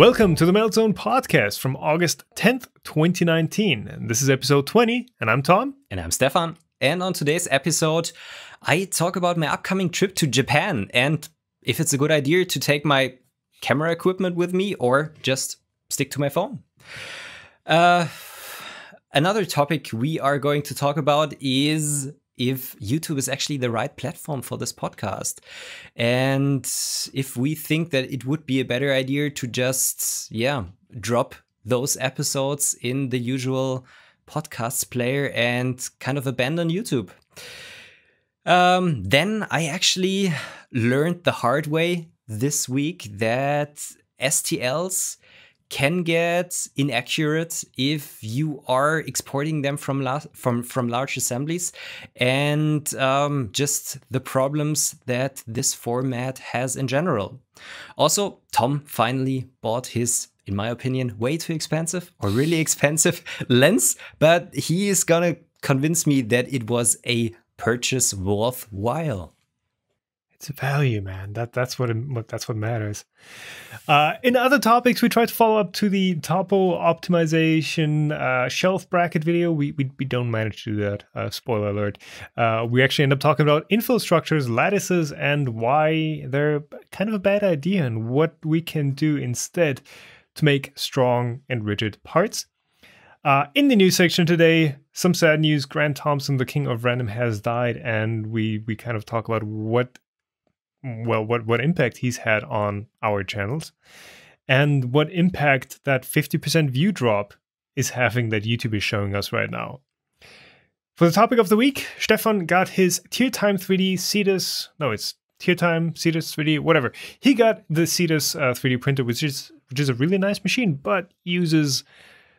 Welcome to the Meltzone podcast from August 10th, 2019. This is episode 20, and I'm Tom. And I'm Stefan. And on today's episode, I talk about my upcoming trip to Japan and if it's a good idea to take my camera equipment with me or just stick to my phone. Another topic we are going to talk about is if YouTube is actually the right platform for this podcast. And if we think that it would be a better idea to just, drop those episodes in the usual podcast player and kind of abandon YouTube. Then I actually learned the hard way this week that STLs can get inaccurate if you are exporting them from large assemblies, and just the problems that this format has in general. Also, Tom finally bought his, in my opinion, way too expensive or really expensive lens, but he is gonna convince me that it was a purchase worthwhile. It's value, man. That's what matters. In other topics, we try to follow up to the topo optimization shelf bracket video. We don't manage to do that. Spoiler alert. We actually end up talking about infill structures, lattices, and why they're kind of a bad idea and what we can do instead to make strong and rigid parts. In the news section today, some sad news. Grant Thompson, the King of Random, has died, and we kind of talk about what impact he's had on our channels and what impact that 50% view drop is having that YouTube is showing us right now. For the topic of the week, Stefan got his TierTime Cetus 3D, whatever. He got the Cetus 3D printer, which is a really nice machine, but uses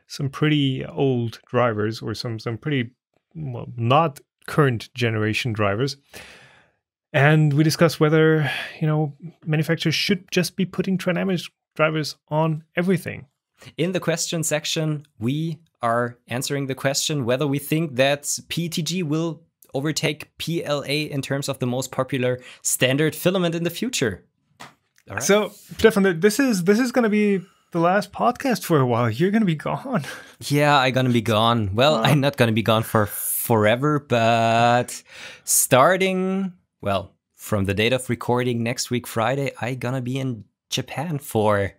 some pretty old drivers or some pretty, well, not current generation drivers. And we discuss whether, manufacturers should just be putting Trinamic drivers on everything. In the question section, we are answering the question whether we think that PETG will overtake PLA in terms of the most popular standard filament in the future. All right. So, Stefan, this is going to be the last podcast for a while. You're going to be gone. Yeah, I'm going to be gone. Well, I'm not going to be gone for forever, but starting... well, from the date of recording next week, Friday, I'm gonna be in Japan for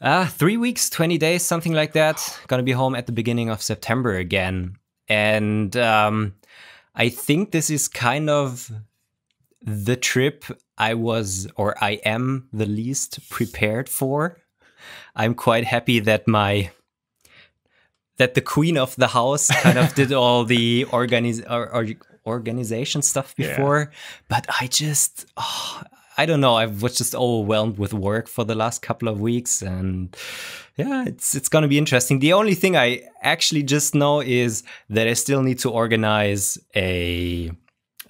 3 weeks, 20 days, something like that. Gonna be home at the beginning of September again. And I think this is kind of the trip I am the least prepared for. I'm quite happy that the queen of the house kind of did all the organization stuff before, but I don't know. I was just overwhelmed with work for the last couple of weeks, and it's going to be interesting. The only thing I actually just know is that I still need to organize a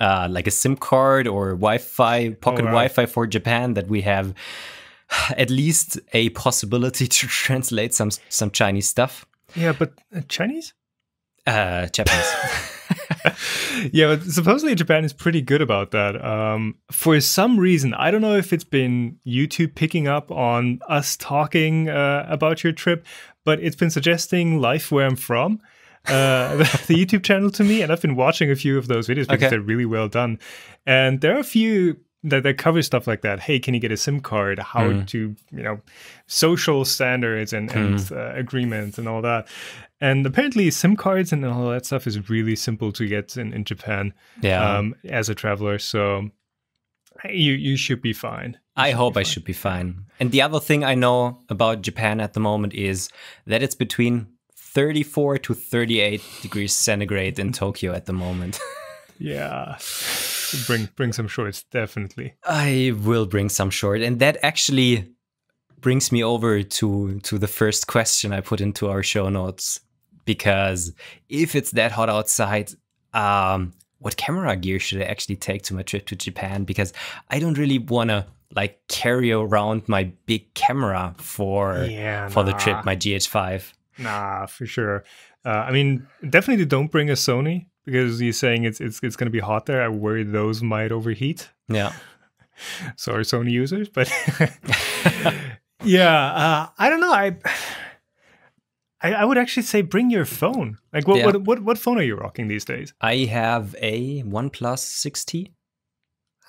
like a SIM card or Wi-Fi for Japan, that we have at least a possibility to translate some Chinese stuff. Yeah, but Chinese? Japanese. Yeah, but supposedly Japan is pretty good about that. For some reason, I don't know if it's been YouTube picking up on us talking about your trip, but it's been suggesting Life Where I'm From, the YouTube channel to me, and I've been watching a few of those videos because they're really well done. And there are a few that cover stuff like that. Hey, can you get a SIM card? How to, social standards and agreements and all that. And apparently SIM cards and all that stuff is really simple to get in Japan as a traveler. So you should be fine. I should be fine. And the other thing I know about Japan at the moment is that it's between 34 to 38 degrees centigrade in Tokyo at the moment. Yeah. Bring some shorts, definitely. I will bring some shorts. And that actually brings me over to the first question I put into our show notes. Because if it's that hot outside, what camera gear should I actually take to my trip to Japan? Because I don't really want to carry around my big camera for the trip, my GH5. Nah, for sure. Definitely don't bring a Sony. Because you're saying it's going to be hot there, I worry those might overheat. Yeah. Sorry, Sony users, but Yeah, I don't know. I would actually say bring your phone. Like, what phone are you rocking these days? I have a OnePlus 6T.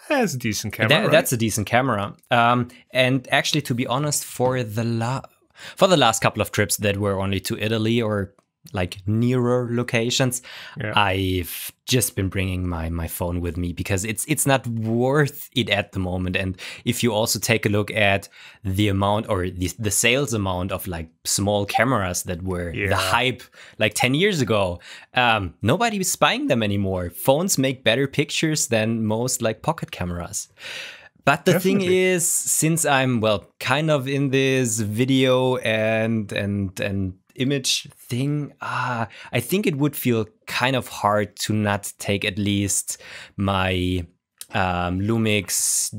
That's a decent camera. That, right? That's a decent camera. And actually, to be honest, for the last couple of trips that were only to Italy or like nearer locations, I've just been bringing my phone with me because it's not worth it at the moment. And if you also take a look at the amount or the sales amount of like small cameras that were the hype like 10 years ago, nobody was buying them anymore. Phones make better pictures than most like pocket cameras. But the thing is, since I'm, well, kind of in this video and image thing, I think it would feel kind of hard to not take at least my Lumix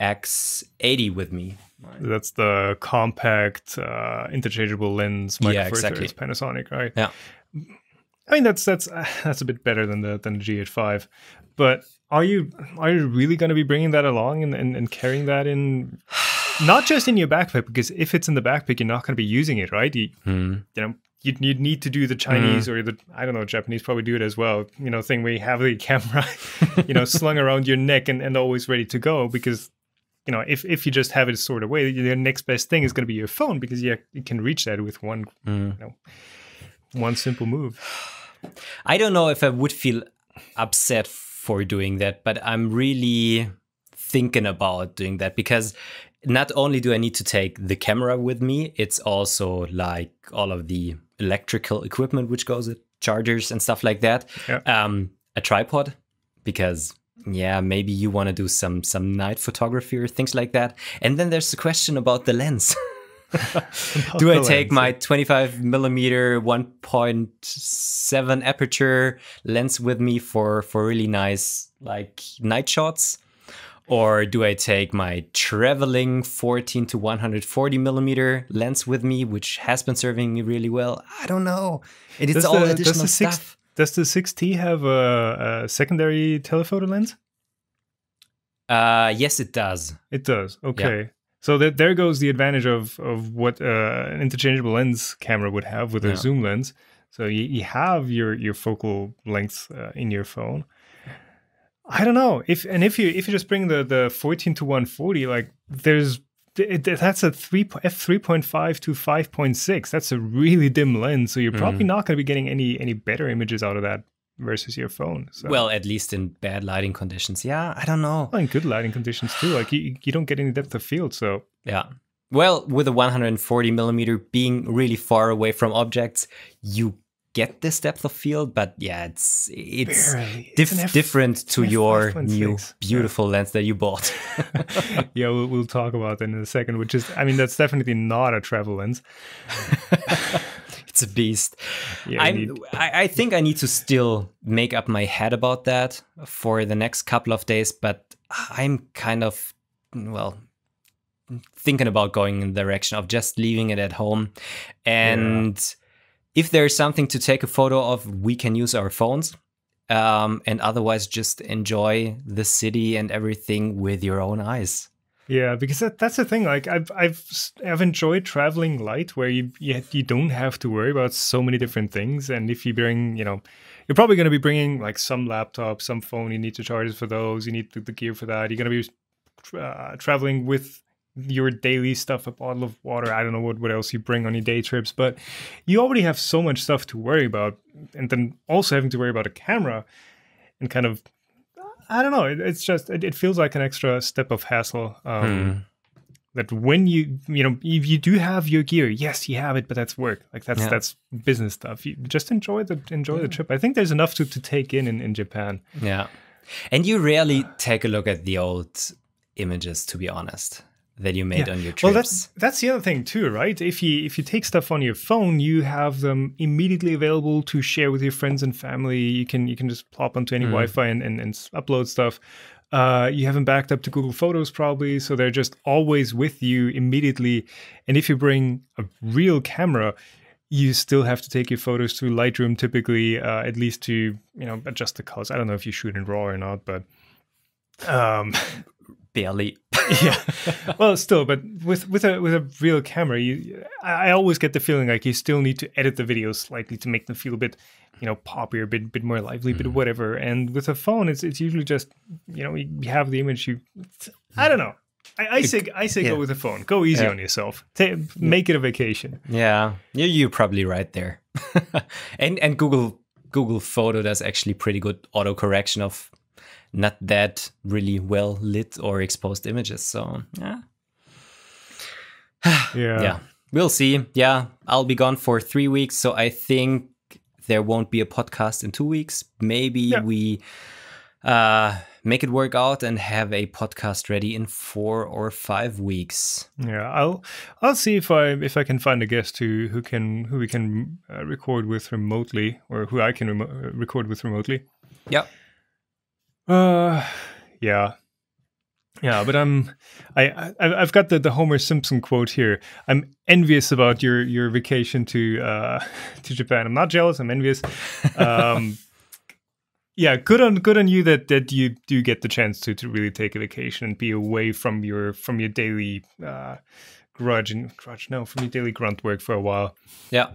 GX80 with me. That's the compact interchangeable lens micro four thirds Panasonic, right? Yeah. I mean, that's a bit better than the GH5, but are you really going to be bringing that along and carrying that in? Not just in your backpack, because if it's in the backpack, you're not going to be using it, right? You need to do the Chinese or the, I don't know, Japanese probably do it as well, you know, thing where you have the camera, you know, slung around your neck and always ready to go. Because, you know, if you just have it stored away, the next best thing is going to be your phone, because you can reach that with one simple move. I don't know if I would feel upset for doing that, but I'm really thinking about doing that, because not only do I need to take the camera with me, it's also like all of the electrical equipment, which goes with chargers and stuff like that. Yeah. A tripod, because maybe you want to do some night photography or things like that. And then there's the question about the lens. Do I take my 25mm 1.7 aperture lens with me for really nice like night shots? Or do I take my traveling 14 to 140mm lens with me, which has been serving me really well? I don't know. It's all additional stuff. Does the 6T have a secondary telephoto lens? Yes, it does. It does. Okay. Yeah. So there goes the advantage of what an interchangeable lens camera would have with a zoom lens. So you have your focal length in your phone. I don't know if you just bring the 14 to 140, like that's a 3.5 to 5.6. That's a really dim lens, so you're probably not going to be getting any better images out of that versus your phone. So. Well, at least in bad lighting conditions. Yeah, I don't know. Well, in good lighting conditions too. Like you don't get any depth of field. So yeah. Well, with a 140mm being really far away from objects, you get this depth of field, but yeah, it's different to your new beautiful lens that you bought. Yeah, we'll talk about that in a second, which is, I mean, that's definitely not a travel lens. It's a beast. Yeah, I think I need to still make up my head about that for the next couple of days, but I'm kind of, well, thinking about going in the direction of just leaving it at home. And if there is something to take a photo of, we can use our phones, and otherwise just enjoy the city and everything with your own eyes. Yeah, because that's the thing. Like I've enjoyed traveling light, where you don't have to worry about so many different things. And if you bring, you know, you're probably going to be bringing like some laptop, some phone. You need to charge for those. You need the gear for that. You're going to be traveling with your daily stuff, a bottle of water, I don't know what else you bring on your day trips, but you already have so much stuff to worry about. And then also having to worry about a camera and kind of, I don't know, it's just, it feels like an extra step of hassle. That when you know, if you do have your gear, yes, you have it, but that's work. Like that's business stuff. You just enjoy the trip. I think there's enough to take in Japan. Yeah. And you rarely take a look at the old images, to be honest, that you made on your trips. Well, that's the other thing too, right? If you take stuff on your phone, you have them immediately available to share with your friends and family. You can just plop onto any Wi-Fi and upload stuff. You have them backed up to Google Photos probably, so they're just always with you immediately. And if you bring a real camera, you still have to take your photos through Lightroom typically, at least to, you know, adjust the colors. I don't know if you shoot in RAW or not, but Barely. Yeah. Well, still, but with a real camera, I always get the feeling like you still need to edit the videos slightly to make them feel a bit, poppier, a bit more lively, bit whatever. And with a phone, it's usually just, you have the image. I don't know. I say yeah. Go with a phone. Go easy on yourself. Make it a vacation. Yeah, you're probably right there. and Google Photo does actually pretty good auto correction of not that really well lit or exposed images. So yeah, we'll see. Yeah, I'll be gone for 3 weeks, so I think there won't be a podcast in 2 weeks. Maybe we make it work out and have a podcast ready in 4 or 5 weeks. Yeah, I'll see if I can find a guest who we can record with remotely, or who I can record with remotely. Yeah. Yeah. But I've got the Homer Simpson quote here. I'm envious about your vacation to Japan. I'm not jealous. I'm envious. Yeah, good on you that you do get the chance to really take a vacation and be away from your daily grunt work for a while. Yeah,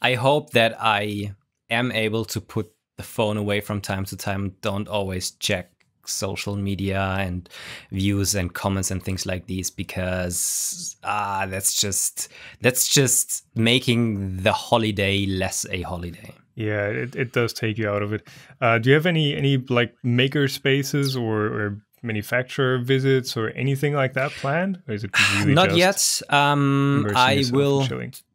I hope that I am able to put the phone away from time to time. Don't always check social media and views and comments and things like these, because that's just making the holiday less a holiday. Yeah, it does take you out of it. Do you have any like maker spaces or manufacturer visits or anything like that planned? Or is it really not yet? I will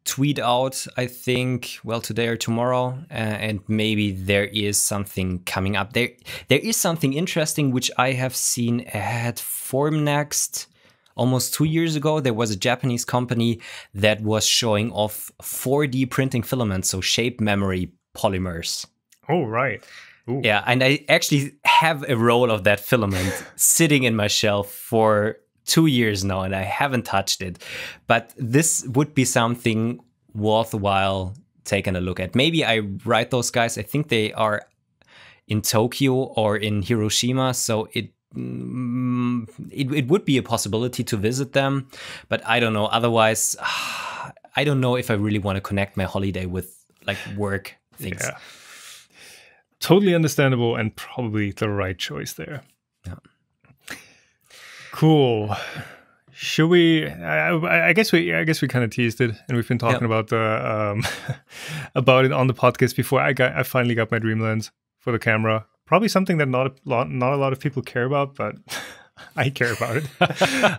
tweet out, I think, today or tomorrow, and maybe there is something coming up. There is something interesting which I have seen at Formnext. Almost 2 years ago, there was a Japanese company that was showing off 4D printing filaments, so shape memory polymers. Oh, right. Ooh. Yeah, and I actually have a roll of that filament sitting in my shelf for 2 years now, and I haven't touched it. But this would be something worthwhile taking a look at. Maybe I write those guys. I think they are in Tokyo or in Hiroshima, so it would be a possibility to visit them, but I don't know. Otherwise, I don't know if I really want to connect my holiday with like work things. Yeah. Totally understandable and probably the right choice there. Yeah. Cool. Should we? I guess we kind of teased it, and we've been talking about about it on the podcast before. I finally got my dream lens for the camera. Probably something that not a lot of people care about, but I care about it.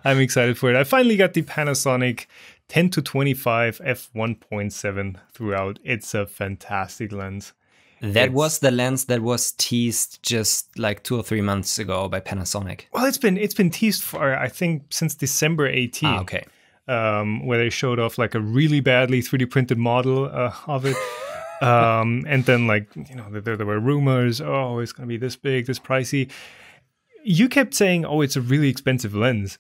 I'm excited for it. I finally got the Panasonic 10-25mm f1.7 throughout. It's a fantastic lens. That was the lens that was teased just like 2 or 3 months ago by Panasonic. Well, it's been teased for, I think, since December 18. Ah, okay. Where they showed off like a really badly 3D printed model of it. And then, like, there were rumors, oh, it's going to be this big, this pricey. You kept saying, oh, it's a really expensive lens.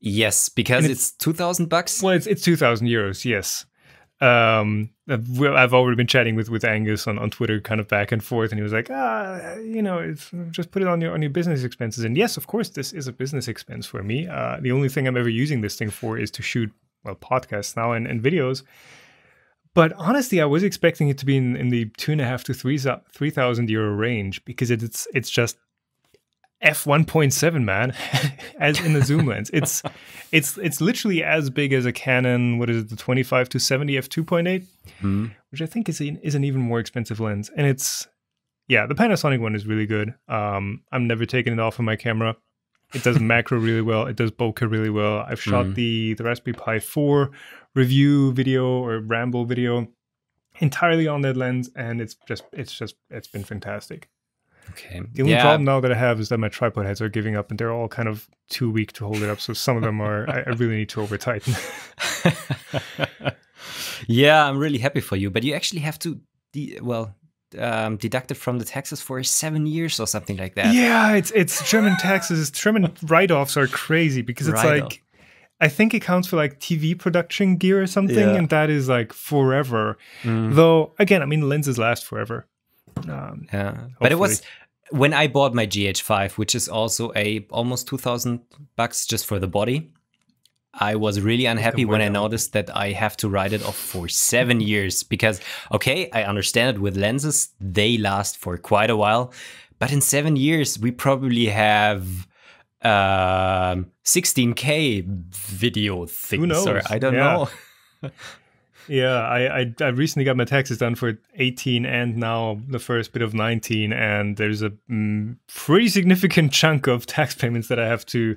Yes, because it's 2,000 bucks. Well, it's 2,000 euros, yes. I've already been chatting with Angus on Twitter, kind of back and forth, and he was like, it's just put it on your business expenses. And yes, of course, this is a business expense for me. The only thing I'm ever using this thing for is to shoot, podcasts now and videos. But honestly, I was expecting it to be in the 2,500 to 3,000 euro range, because it's just f1.7, man, as in the zoom lens. It's literally as big as a Canon. What is it? The 25-70 f2.8, which I think is an even more expensive lens. And the Panasonic one is really good. I'm never taking it off of my camera. It does macro really well. It does bokeh really well. I've shot the Raspberry Pi 4 review video or ramble video entirely on that lens, and it's been fantastic. Okay. The only problem now that I have is that my tripod heads are giving up, and they're all kind of too weak to hold it up. So some of them are, I really need to over tighten. Yeah, I'm really happy for you, but you actually have to deducted from the taxes for 7 years or something like that. Yeah, it's German taxes. German write-offs are crazy, because it's like, I think it counts for like TV production gear or something, and that is like forever. Though again, I mean, lenses last forever. But it was when I bought my GH5, which is also a almost $2,000 just for the body, I was really unhappy when I noticed that I have to write it off for 7 years because, okay, I understand it with lenses, they last for quite a while, but in 7 years we probably have 16K video things. Who knows? Or I don't know. Yeah, I recently got my taxes done for 18 and now the first bit of 19, and there's a pretty significant chunk of tax payments that I have to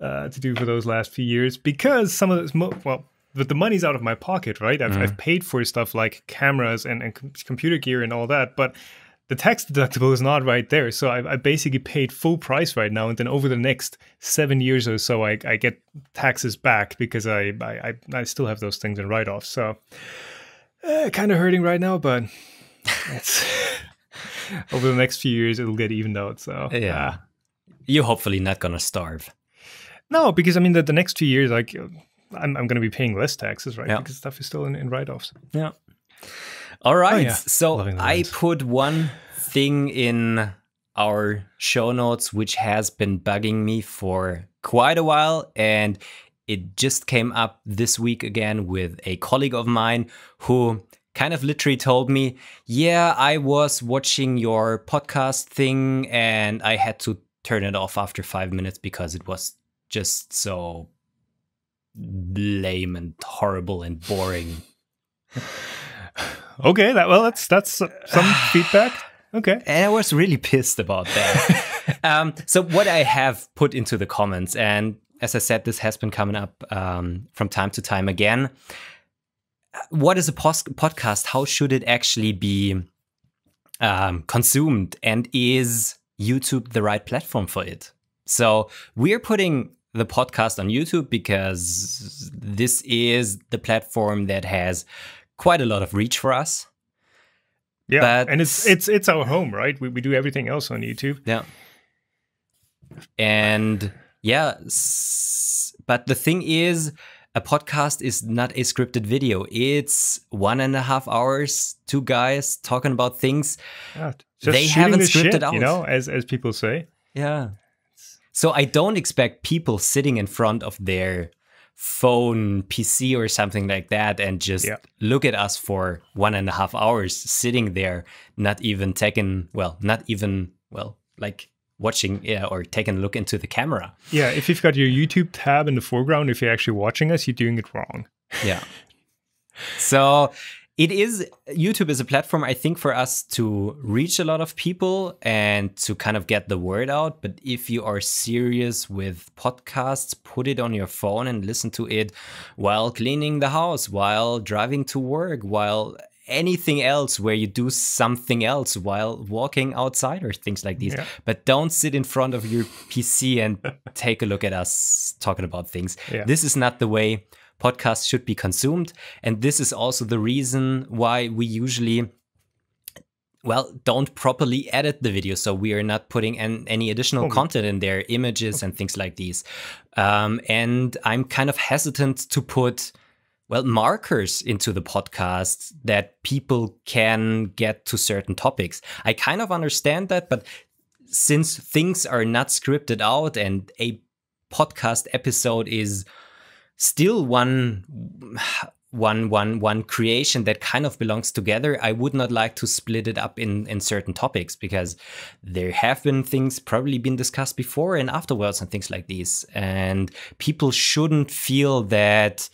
do for those last few years because some of this, well, but the money's out of my pocket, right? I've paid for stuff like cameras and computer gear and all that, but the tax deductible is not right there. So I basically paid full price right now, and then over the next 7 years or so, I get taxes back because I still have those things in write-offs. So kind of hurting right now, but that's over the next few years, it'll get evened out. So yeah, you're hopefully not going to starve. No, because I mean, the next 2 years, like I'm going to be paying less taxes, right? Yeah. Because stuff is still in write-offs. Yeah. All right, so I put one thing in our show notes which has been bugging me for quite a while, and it just came up this week again with a colleague of mine who kind of literally told me, yeah, I was watching your podcast thing and I had to turn it off after 5 minutes because it was just so lame and horrible and boring. Okay, well, that's some feedback. Okay. And I was really pissed about that. So what I have put into the comments, and as I said, this has been coming up from time to time again. What is a podcast? How should it actually be consumed? And is YouTube the right platform for it? So we're putting the podcast on YouTube because this is the platform that has quite a lot of reach for us. Yeah, but and it's our home, right? We do everything else on YouTube. Yeah. And yeah, but the thing is, a podcast is not a scripted video. It's 1.5 hours, two guys talking about things. Yeah, they haven't scripted shit out, you know, as people say. Yeah. So I don't expect people sitting in front of their phone, PC or something like that and just look at us for 1.5 hours sitting there, not even taking, well, not even, well, like watching or taking a look into the camera. Yeah, if you've got your YouTube tab in the foreground, if you're actually watching us, you're doing it wrong. Yeah. So it is, YouTube is a platform, I think, for us to reach a lot of people and to kind of get the word out. But if you are serious with podcasts, put it on your phone and listen to it while cleaning the house, while driving to work, while anything else where you do something else, while walking outside or things like these. Yeah. But don't sit in front of your PC and take a look at us talking about things. Yeah. This is not the way podcasts should be consumed, and this is also the reason why we usually, well, don't properly edit the video, so we are not putting any additional content in there, images and things like these. And I'm kind of hesitant to put, well, markers into the podcast that people can get to certain topics. I kind of understand that, but since things are not scripted out and a podcast episode is still one creation that kind of belongs together, I would not like to split it up in certain topics, because there have been things probably been discussed before and afterwards and things like these. And people shouldn't feel that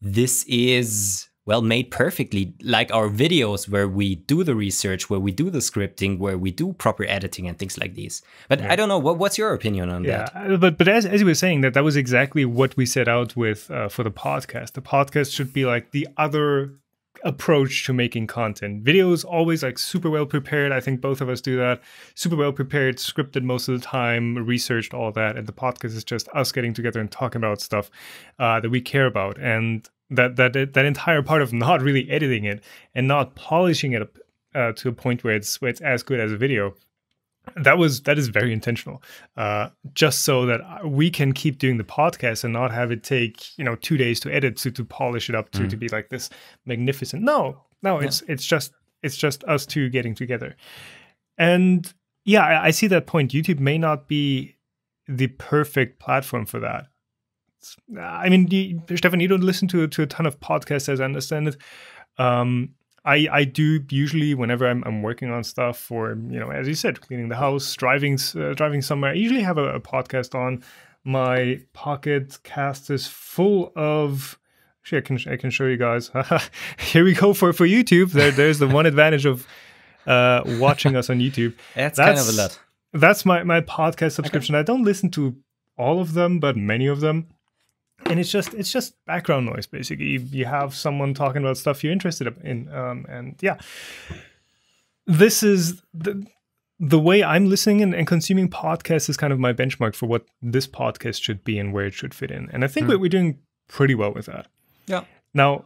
this is, well, made perfectly, like our videos where we do the research, where we do the scripting, where we do proper editing and things like these. But I don't know, what's your opinion on that? Yeah, but as you were saying, that was exactly what we set out with for the podcast. The podcast should be like the other approach to making content. Videos always like super well prepared. I think both of us do that. Super well prepared, scripted most of the time, researched, all that. And the podcast is just us getting together and talking about stuff that we care about. And that entire part of not really editing it and not polishing it up to a point where it's as good as a video, that is very intentional, just so that we can keep doing the podcast and not have it take 2 days to edit to polish it up to be like this magnificent. No, it's just us two getting together. And Yeah, I see that point. YouTube may not be the perfect platform for that. I mean, Stefan, you don't listen to a ton of podcasts, as I understand it. I do usually whenever I'm working on stuff, or, you know, as you said, cleaning the house, driving somewhere, I usually have a podcast on. My Pocket Cast is full of. Actually, I can show you guys. Here we go for YouTube. There's the one advantage of watching us on YouTube. That's kind of a lot. That's my podcast subscription. Okay. I don't listen to all of them, but many of them. And it's just background noise, basically. You have someone talking about stuff you're interested in, and yeah, this is the way I'm listening and consuming podcasts is kind of my benchmark for what this podcast should be and where it should fit in. And I think we're doing pretty well with that. Yeah. Now,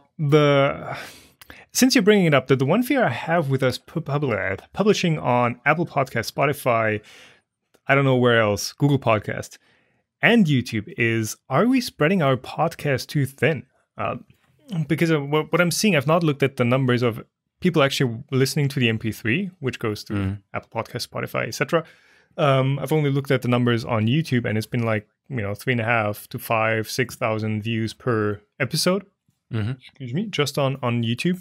since you're bringing it up, the one fear I have with us publishing on Apple Podcasts, Spotify, I don't know where else, Google Podcasts, and YouTube is, are we spreading our podcast too thin? Because of what I'm seeing, I've not looked at the numbers of people actually listening to the MP3, which goes through Apple Podcasts, Spotify, etc. I've only looked at the numbers on YouTube, and it's been like, you know, 3.5 to 5, 6,000 views per episode. Excuse me, just on YouTube.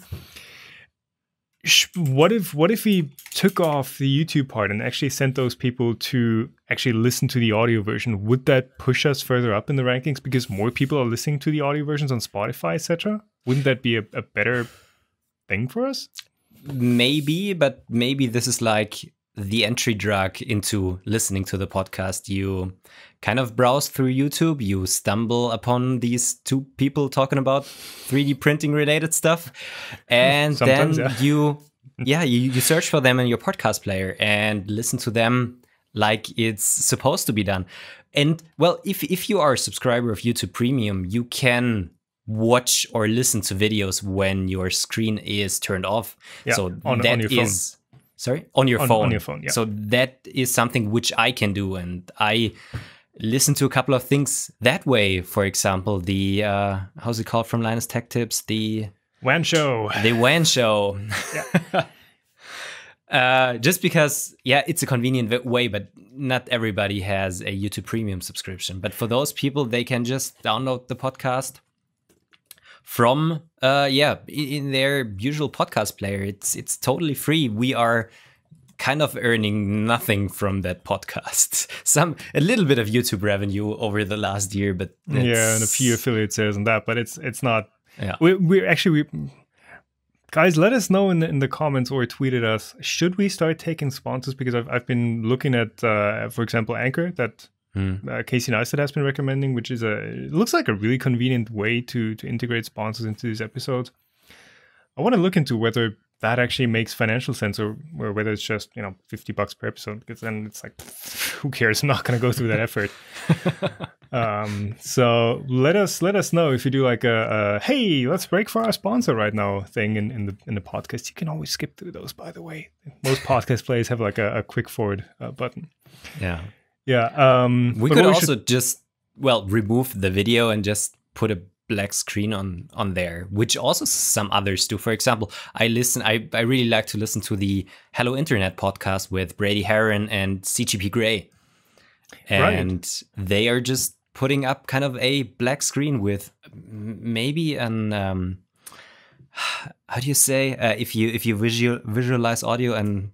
What if we took off the YouTube part and actually sent those people to actually listen to the audio version? Would that push us further up in the rankings because more people are listening to the audio versions on Spotify, etc.? Wouldn't that be a better thing for us? Maybe, but maybe this is like the entry drug into listening to the podcast. You kind of browse through YouTube, you stumble upon these two people talking about 3D printing related stuff, and sometimes, then you search for them in your podcast player and listen to them like it's supposed to be done. And well, if you are a subscriber of YouTube Premium, you can watch or listen to videos when your screen is turned off. Yeah, so on your phone. Sorry? On your phone. On your phone, yeah. So that is something which I can do. And I listen to a couple of things that way. For example, the, how's it called from Linus Tech Tips? The WAN Show. The WAN Show. Yeah. Just because, yeah, it's a convenient way, but not everybody has a YouTube Premium subscription. But for those people, they can just download the podcast from in their usual podcast player. It's totally free. We are kind of earning nothing from that podcast. A little bit of YouTube revenue over the last year, but and a few affiliate sales and that, but it's not. Yeah. We're actually guys, let us know in the comments or tweet at us. Should we start taking sponsors? Because I've been looking at for example Anchor, that Casey Neistat has been recommending, which is it looks like a really convenient way to integrate sponsors into these episodes. I want to look into whether that actually makes financial sense or whether it's just, you know, $50 per episode, because then it's like, who cares? I'm not going to go through that effort. So let us know if you do like a hey, let's break for our sponsor right now thing in the podcast. You can always skip through those, by the way. Most podcast players have like a quick forward button. Yeah. Yeah, we could also just remove the video and just put a black screen on there, which also some others do. For example, I really like to listen to the Hello Internet podcast with Brady Heron and CGP Grey. And they are just putting up kind of a black screen with maybe an how do you say if you visualize audio and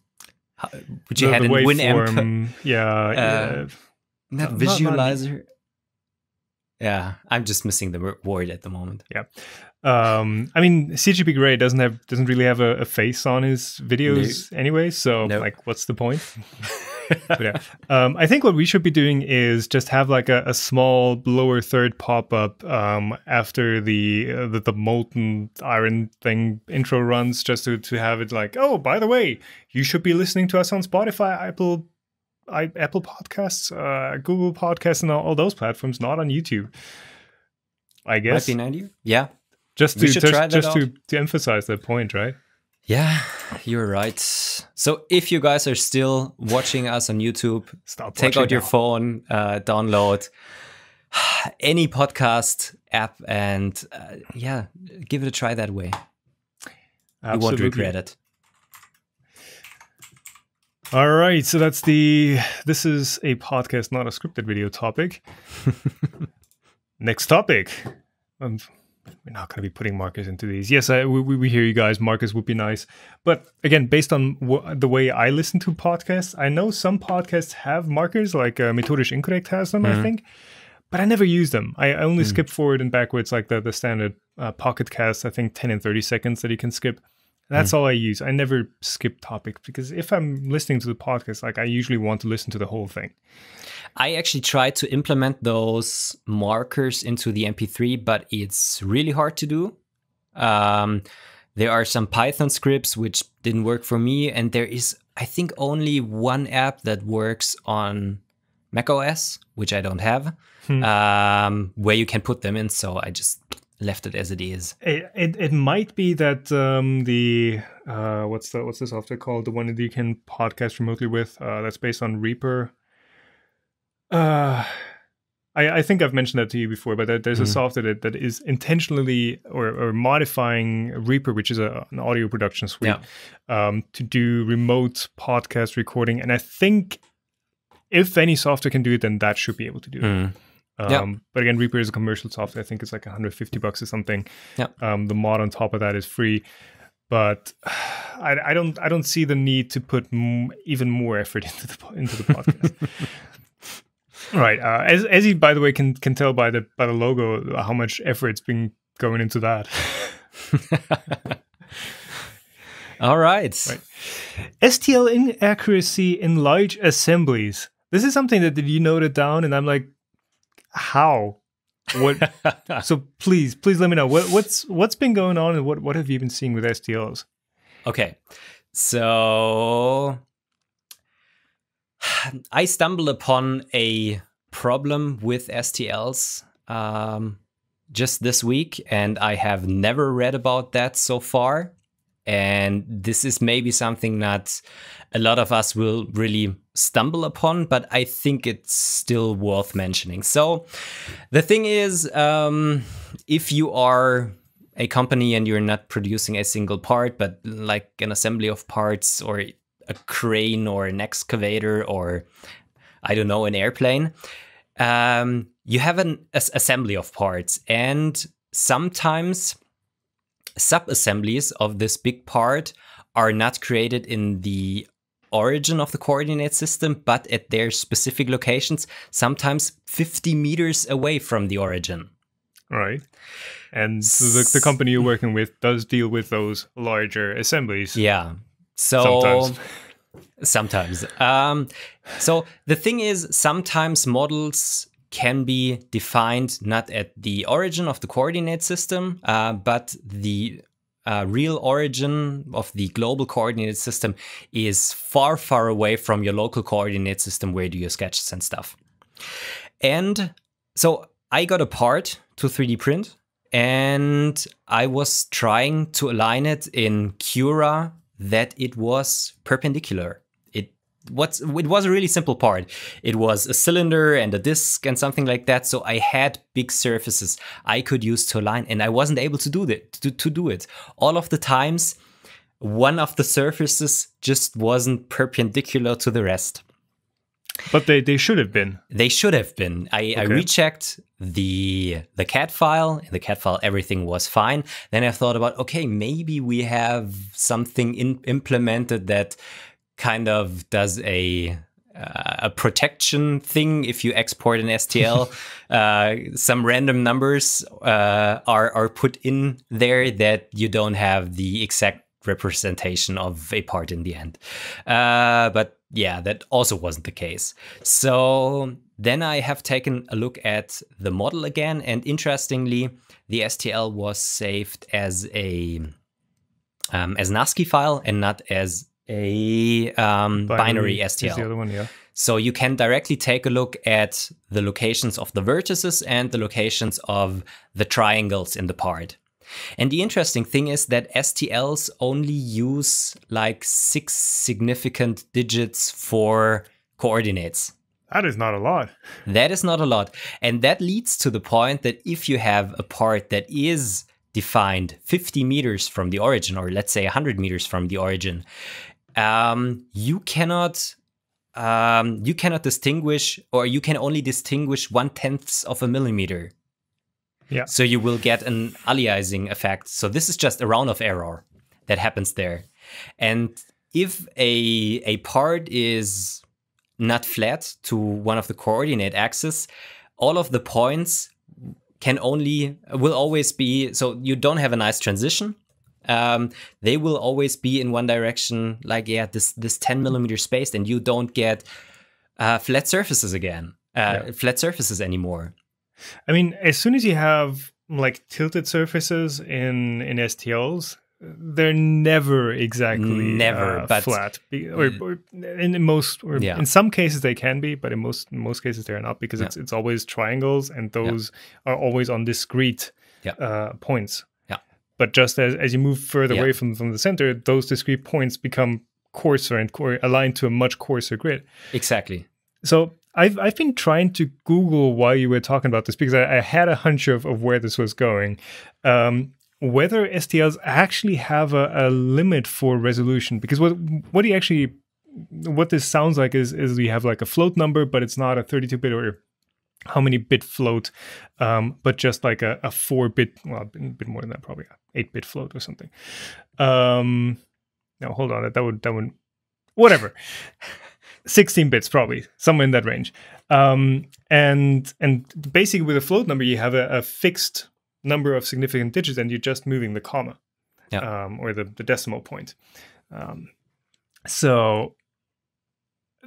which you had in Winamp. Not visualizer. Yeah, I'm just missing the word at the moment. Yeah, I mean, CGP Grey doesn't really have a face on his videos anyway, so like, what's the point? But yeah, I think what we should be doing is just have like a small lower third pop up after the molten iron thing intro runs, just to have it like, oh, by the way, you should be listening to us on Spotify, Apple Podcasts, Google Podcasts, and all those platforms, not on YouTube. I guess. Might be an idea. Yeah. Just to emphasize that point, right? Yeah, you're right. So if you guys are still watching us on YouTube, take out your phone, download any podcast app, and give it a try that way. Absolutely. You won't regret it. All right, so that's this is a podcast, not a scripted video topic. Next topic. We're not going to be putting markers into these. Yes, we hear you guys. Markers would be nice. But again, based on the way I listen to podcasts, I know some podcasts have markers, like Methodisch Inkorrekt has them, I think. But I never use them. I only skip forward and backwards, like the standard Pocket Cast, I think 10 and 30 seconds that you can skip. That's all I use. I never skip topics because if I'm listening to the podcast, like I usually want to listen to the whole thing. I actually tried to implement those markers into the MP3, but it's really hard to do. There are some Python scripts which didn't work for me. And there is, I think, only one app that works on macOS, which I don't have, where you can put them in. So I just left it as it is. It might be that the what's the software called, the one that you can podcast remotely with, that's based on Reaper. I think I've mentioned that to you before, but there's a software that is intentionally or modifying Reaper, which is an audio production suite, to do remote podcast recording. And I think if any software can do it, then that should be able to do it. But again, Reaper is a commercial software. I think it's like $150 or something. The mod on top of that is free, but I don't see the need to put even more effort into the podcast. Right. As you, by the way, can tell by the logo how much effort's been going into that. All right. STL inaccuracy in large assemblies. This is something that you noted down, and I'm like, how? What? So please let me know what's been going on and what have you been seeing with STLs? Okay, so I stumbled upon a problem with STLs just this week, and I have never read about that so far. And this is maybe something that a lot of us will really stumble upon, but I think it's still worth mentioning. So the thing is, if you are a company and you're not producing a single part, but like an assembly of parts or a crane or an excavator or, I don't know, an airplane, you have an assembly of parts, and sometimes sub-assemblies of this big part are not created in the origin of the coordinate system, but at their specific locations, sometimes 50 meters away from the origin. Right. And the company you're working with does deal with those larger assemblies. Yeah. So sometimes. So the thing is, sometimes models can be defined not at the origin of the coordinate system, but the real origin of the global coordinate system is far, far away from your local coordinate system where you do your sketches and stuff. And so I got a part to 3D print, and I was trying to align it in Cura that it was perpendicular. It was a really simple part. It was a cylinder and a disc and something like that. So I had big surfaces I could use to align, and I wasn't able to do that. To do it all of the times, one of the surfaces just wasn't perpendicular to the rest. But they should have been. They should have been. I rechecked the CAD file. In the CAD file, everything was fine. Then I thought about, okay, maybe we have something implemented that kind of does a protection thing. If you export an STL, some random numbers are put in there that you don't have the exact representation of a part in the end. But yeah, that also wasn't the case. So then I have taken a look at the model again, and interestingly, the STL was saved as an ASCII file and not as a binary STL. Is the other one, yeah. So you can directly take a look at the locations of the vertices and the locations of the triangles in the part. And the interesting thing is that STLs only use like 6 significant digits for coordinates. That is not a lot. That is not a lot. And that leads to the point that if you have a part that is defined 50 meters from the origin, or let's say 100 meters from the origin, you cannot distinguish, or you can only distinguish 0.1 of a millimeter. Yeah. So you will get an aliasing effect. So this is just a round of error that happens there. And if a part is not flat to one of the coordinate axes, all of the points will always be, so you don't have a nice transition. They will always be in one direction, like, yeah, this 10 millimeter space, and you don't get flat surfaces again, flat surfaces anymore. I mean, as soon as you have like tilted surfaces in STLs, they're never exactly flat, in some cases they can be, but in most cases they're not, because it's always triangles, and those are always on discrete points. Yeah. But just as you move further away from the center, those discrete points become coarser and aligned to a much coarser grid. Exactly. So I've been trying to Google why you were talking about this, because I had a hunch of where this was going. Whether STLs actually have a limit for resolution, because what this sounds like is you have like a float number, but it's not a 32-bit or how many bit float, but just like a 4-bit, well, a bit more than that, probably 8-bit float or something. No, hold on, that would whatever. 16 bits, probably somewhere in that range. And basically with a float number, you have a fixed number of significant digits, and you're just moving the comma or the decimal point.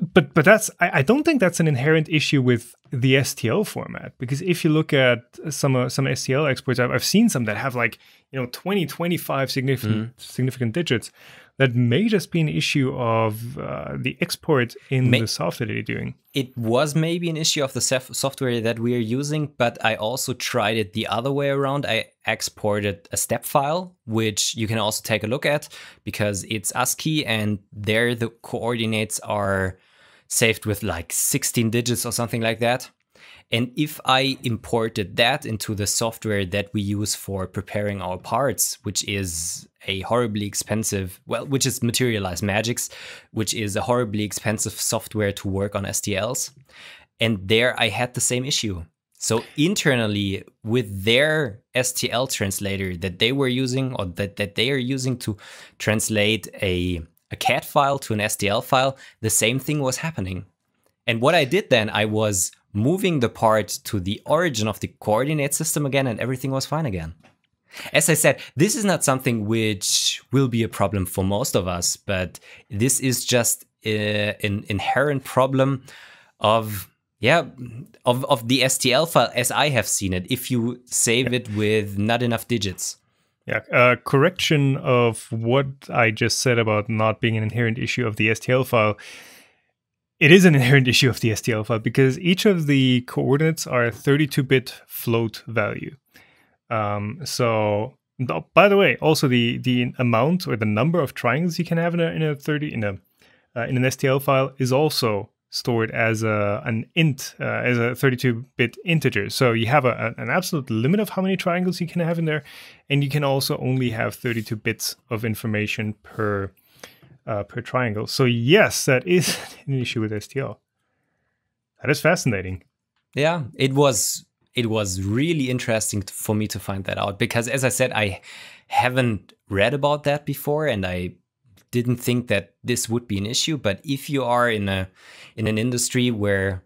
But that's, I don't think that's an inherent issue with the STL format, because if you look at some STL exports, I've seen some that have like, 20-25 significant digits. That may just be an issue of the export in the software that you're doing. It was maybe an issue of the software that we are using, but I also tried it the other way around. I exported a STEP file, which you can also take a look at, because it's ASCII, and there the coordinates are saved with like 16 digits or something like that. And if I imported that into the software that we use for preparing our parts, which is a horribly expensive, which is Materialize Magics, which is a horribly expensive software to work on STLs. And there I had the same issue. So internally with their STL translator that they were using, or that they are using to translate a CAD file to an STL file, the same thing was happening. And what I did then, I was moving the part to the origin of the coordinate system again, and everything was fine again. As I said, this is not something which will be a problem for most of us, but this is just an inherent problem of the STL file as I have seen it, if you save it with not enough digits. Yeah, correction of what I just said about not being an inherent issue of the STL file. It is an inherent issue of the STL file, because each of the coordinates are a 32-bit float value. So, by the way, also the amount or the number of triangles you can have in an STL file is also stored as a 32-bit integer. So you have an absolute limit of how many triangles you can have in there, and you can also only have 32 bits of information per triangle. So yes, that is an issue with STL. That is fascinating. Yeah, it was really interesting for me to find that out, because as I said, I haven't read about that before, and I didn't think that this would be an issue. But if you are in an industry where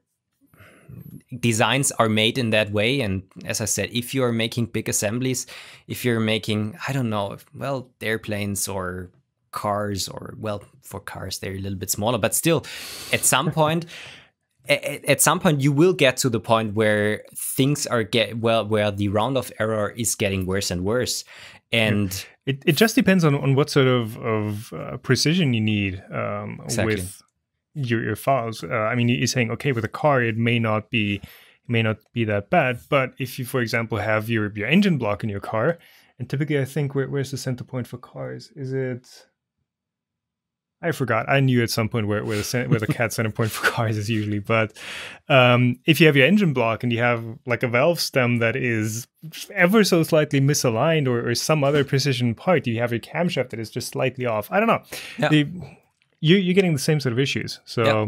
designs are made in that way, and as I said, if you are making big assemblies, if you're making, I don't know, airplanes or cars, or for cars they're a little bit smaller, but still at some point you will get to the point where things are where the round of error is getting worse and worse, and it just depends on what sort of precision you need with your files. I mean, you're saying, okay, with a car it may not be that bad, but if you, for example, have your engine block in your car, and typically I think where's the center point for cars? Is it, I forgot. I knew at some point where the CAD center point for cars is usually. But if you have your engine block and you have like a valve stem that is ever so slightly misaligned, or some other precision part, you have your camshaft that is just slightly off. I don't know. Yeah. you're getting the same sort of issues. So yep.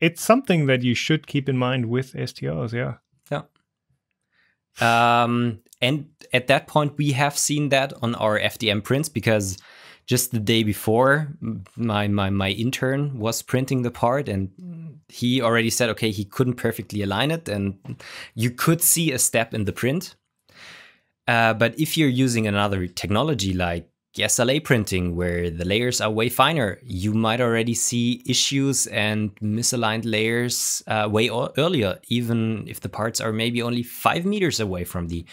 It's something that you should keep in mind with STLs. Yeah. Yeah. And at that point, we have seen that on our FDM prints, because just the day before, my intern was printing the part, and he already said, okay, he couldn't perfectly align it, and you could see a step in the print. But if you're using another technology like SLA printing, where the layers are way finer, you might already see issues and misaligned layers way earlier, even if the parts are maybe only 5 meters away from the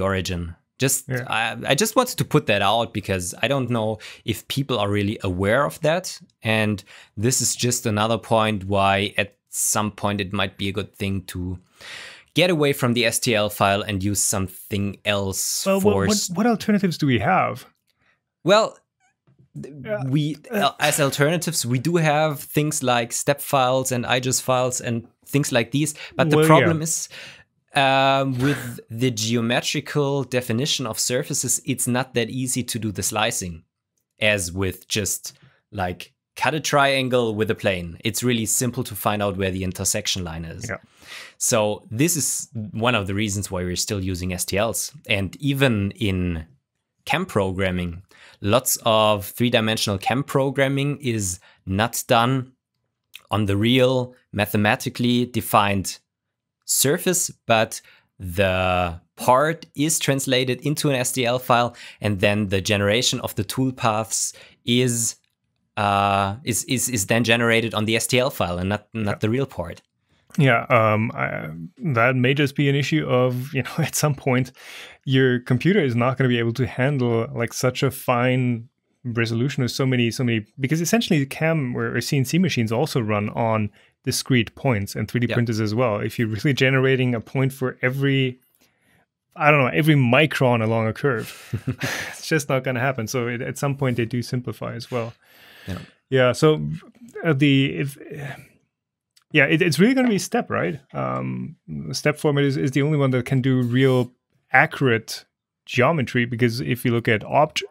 origin. Just yeah. I just wanted to put that out, because I don't know if people are really aware of that, and this is just another point why at some point it might be a good thing to get away from the STL file and use something else. Well, for what alternatives do we have? Well, we as alternatives, we do have things like step files and IGES files and things like these. But the problem is with the geometrical definition of surfaces, it's not that easy to do the slicing as with just like cut a triangle with a plane. It's really simple to find out where the intersection line is. Yeah. So this is one of the reasons why we're still using STLs. And even in CAM programming, lots of three-dimensional CAM programming is not done on the real mathematically defined surface, but the part is translated into an STL file, and then the generation of the toolpaths is then generated on the STL file and not the real part. Yeah, that may just be an issue of, you know, at some point your computer is not going to be able to handle like such a fine resolution of so many, because essentially CAM or CNC machines also run on discrete points, and 3D printers as well. If you're really generating a point for every, I don't know, every micron along a curve, it's just not going to happen. So at some point they do simplify as well. Yeah. Yeah. So it's really going to be STEP, right? STEP format is the only one that can do real accurate geometry, because if you look at the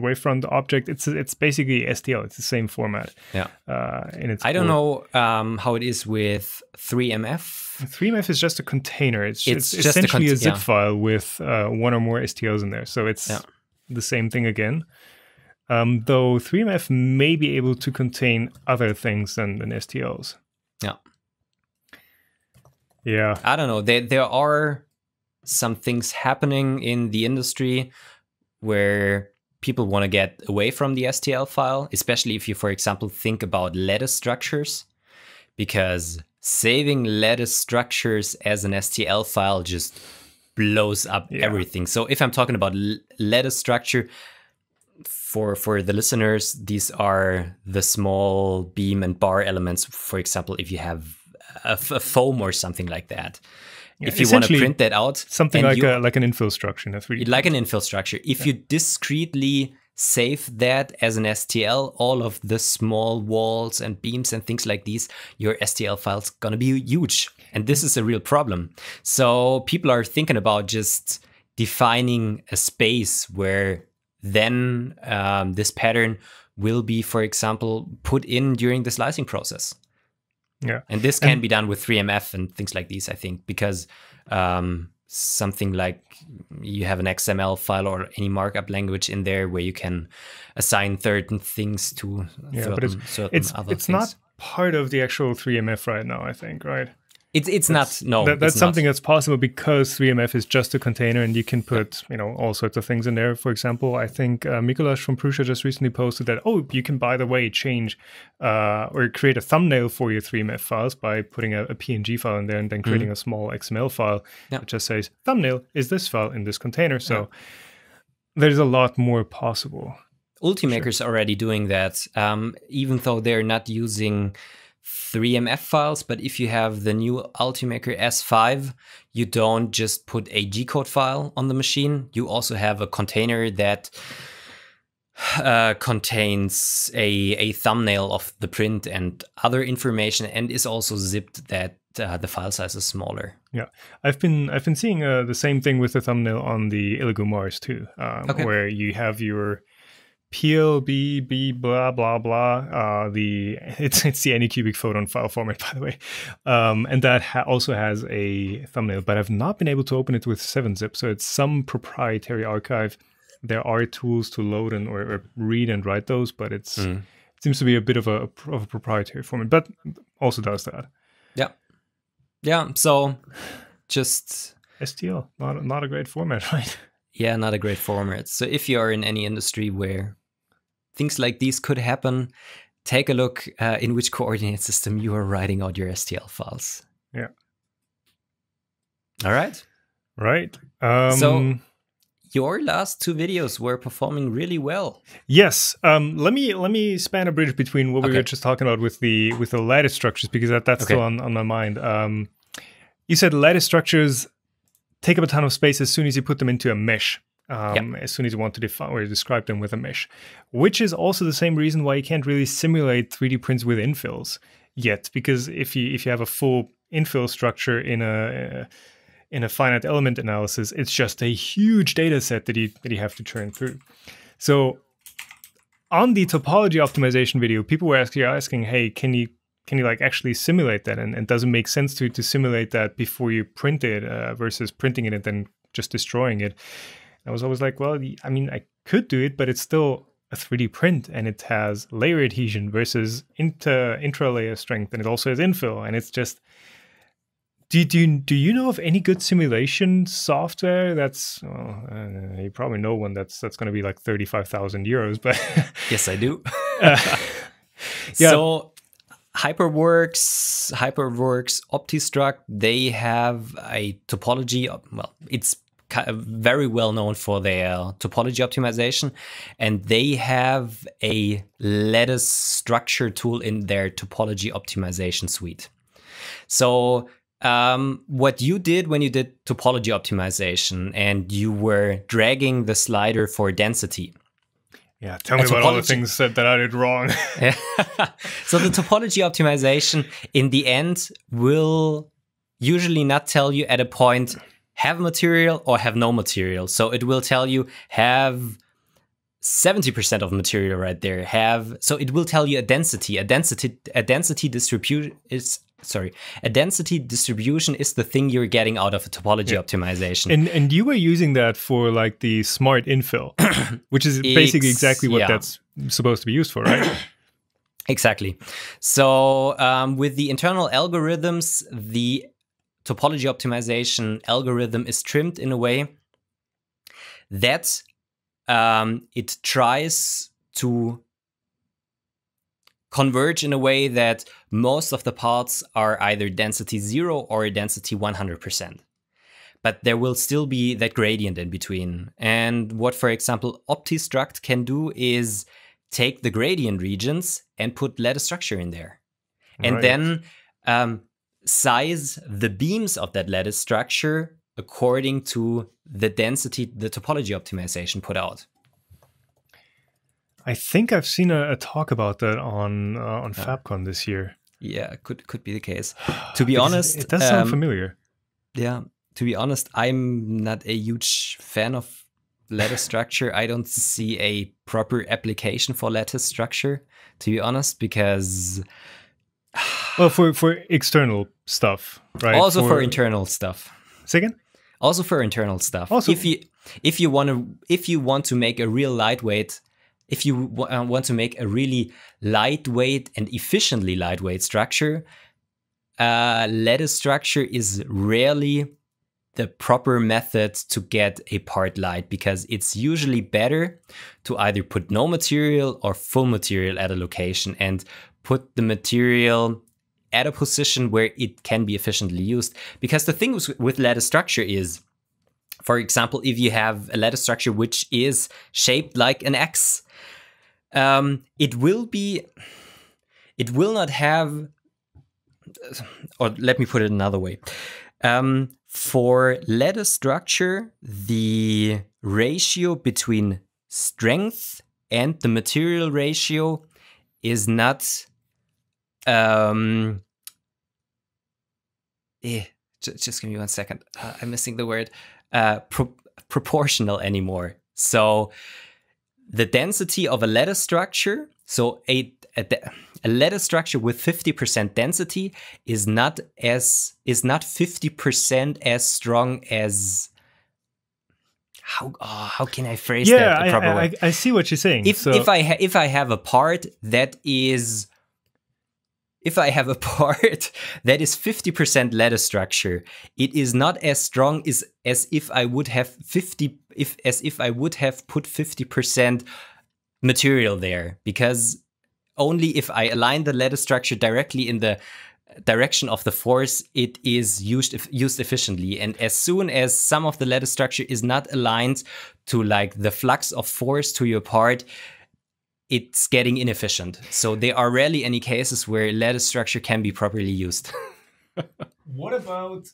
wavefront object, it's basically STL. It's the same format. Yeah. I don't know how it is with 3MF. 3MF is just a container. It's just essentially a zip file with one or more STLs in there. So it's the same thing again. Though 3MF may be able to contain other things than STLs. Yeah. Yeah. I don't know. There are some things happening in the industry where people want to get away from the STL file, especially if you, for example, think about lattice structures, because saving lattice structures as an STL file just blows up everything. So if I'm talking about lattice structure, for the listeners, these are the small beam and bar elements, for example, if you have a foam or something like that. Yeah, if you want to print that out, something like an infill structure, like an infill structure. If you discreetly save that as an STL, all of the small walls and beams and things like these, your STL file's gonna be huge, and this is a real problem. So people are thinking about just defining a space where then this pattern will be, for example, put in during the slicing process. Yeah. And this can be done with 3MF and things like these, I think, because something like you have an XML file or any markup language in there where you can assign certain things to certain other things. It's not part of the actual 3MF right now, I think, right? That's something that's possible, because 3MF is just a container, and you can put, you know, all sorts of things in there. For example, I think Mikolas from Prusa just recently posted that, oh, you can, by the way, change or create a thumbnail for your 3MF files by putting a PNG file in there and then creating a small XML file that just says thumbnail is this file in this container. So there's a lot more possible. Ultimaker's already doing that, even though they're not using 3MF files, but if you have the new Ultimaker S5, you don't just put a G-code file on the machine. You also have a container that contains a thumbnail of the print and other information, and is also zipped that the file size is smaller. Yeah, I've been seeing the same thing with the thumbnail on the Illigo Mars too, where you have your PLB, blah, blah, blah. It's the Anycubic Photon file format, by the way. And that also has a thumbnail, but I've not been able to open it with 7-zip. So it's some proprietary archive. There are tools to load and or read and write those, but it's it seems to be a bit of a proprietary format, but also does that. Yeah. Yeah, so just... STL, not a great format, right? Yeah, not a great format. So if you are in any industry where things like these could happen, take a look in which coordinate system you are writing out your STL files. Yeah. All right. Right. So your last two videos were performing really well. Yes. Let me span a bridge between what we were just talking about with the lattice structures, because that's still on my mind. You said lattice structures take up a ton of space as soon as you put them into a mesh, as soon as you want to define or describe them with a mesh, which is also the same reason why you can't really simulate 3D prints with infills yet, because if you have a full infill structure in a finite element analysis, it's just a huge data set that you have to churn through. So on the topology optimization video, people were asking, hey, can you like actually simulate that? And does it make sense to simulate that before you print it versus printing it and then just destroying it? And I was always like, well, I mean, I could do it, but it's still a 3D print and it has layer adhesion versus intra-layer strength. And it also has infill. And it's just, do you know of any good simulation software that's, well, you probably know one that's going to be like 35,000 euros, but. Yes, I do. Yeah. So, HyperWorks, OptiStruct, they have a topology. Well, it's very well known for their topology optimization, and they have a lattice structure tool in their topology optimization suite. So what you did when you did topology optimization and you were dragging the slider for density. Yeah, tell me about all the things that I did wrong. So the topology optimization in the end will usually not tell you at a point, have material or have no material. So it will tell you have 70% of material right there. So it will tell you a density distribution is, sorry, a density distribution is the thing you're getting out of a topology optimization. And you were using that for like the smart infill, which is basically exactly what that's supposed to be used for, right? Exactly. So with the internal algorithms, the topology optimization algorithm is trimmed in a way that it tries to converge in a way that most of the parts are either density 0 or density 100%. But there will still be that gradient in between. And what, for example, OptiStruct can do is take the gradient regions and put lattice structure in there. And then size the beams of that lattice structure according to the density the topology optimization put out. I think I've seen a talk about that on FabCon this year. Yeah, could be the case. To be honest, it does sound familiar. Yeah, to be honest, I'm not a huge fan of lattice structure. I don't see a proper application for lattice structure, to be honest, because well, for external stuff, right? Also for internal stuff. Say again? Also for internal stuff. Also, if you want to make a real lightweight. If you want to make a really lightweight and efficiently lightweight structure, lattice structure is rarely the proper method to get a part light, because it's usually better to either put no material or full material at a location and put the material at a position where it can be efficiently used. Because the thing with lattice structure is, for example, if you have a lattice structure which is shaped like an X, it will not have, or let me put it another way. For lattice structure, the ratio between strength and the material ratio is not, just give me one second. I'm missing the word. Proportional anymore. So the density of a lattice structure, so a lattice structure with 50% density is not 50% as strong as how can I phrase that? I see what you're saying. If I have a part that is 50% lattice structure, it is not as strong as if I would have put 50% material there, because only if I align the lattice structure directly in the direction of the force, it is used efficiently. And as soon as some of the lattice structure is not aligned to like the flux of force to your part, it's getting inefficient. So there are rarely any cases where lattice structure can be properly used. What about,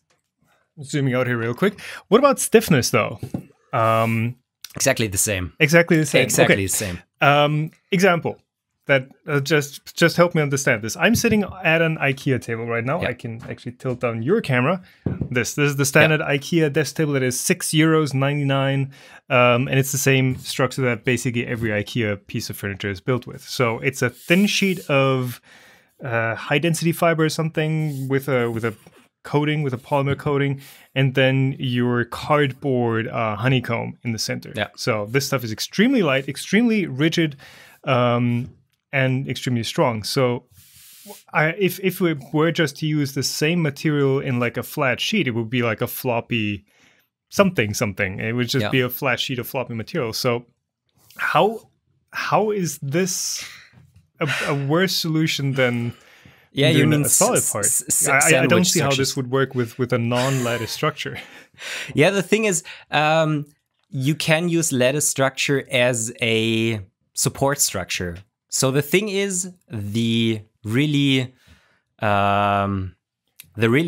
zooming out here real quick, what about stiffness though? Exactly the same. Exactly the same. Exactly the same. Example that just help me understand this. I'm sitting at an IKEA table right now. Yep. I can actually tilt down your camera. This is the standard IKEA desk table that is €6.99, and it's the same structure that basically every IKEA piece of furniture is built with. So it's a thin sheet of high density fiber or something with a coating, with a polymer coating, and then your cardboard honeycomb in the center. Yeah. So this stuff is extremely light, extremely rigid, and extremely strong. So if we were just to use the same material in like a flat sheet, it would be like a floppy something. It would just be a flat sheet of floppy material. So how is this a worse solution than you mean a solid part? I don't see how this would work with a non-lattice structure. Yeah, the thing is, you can use lattice structure as a support structure. So the thing is, the really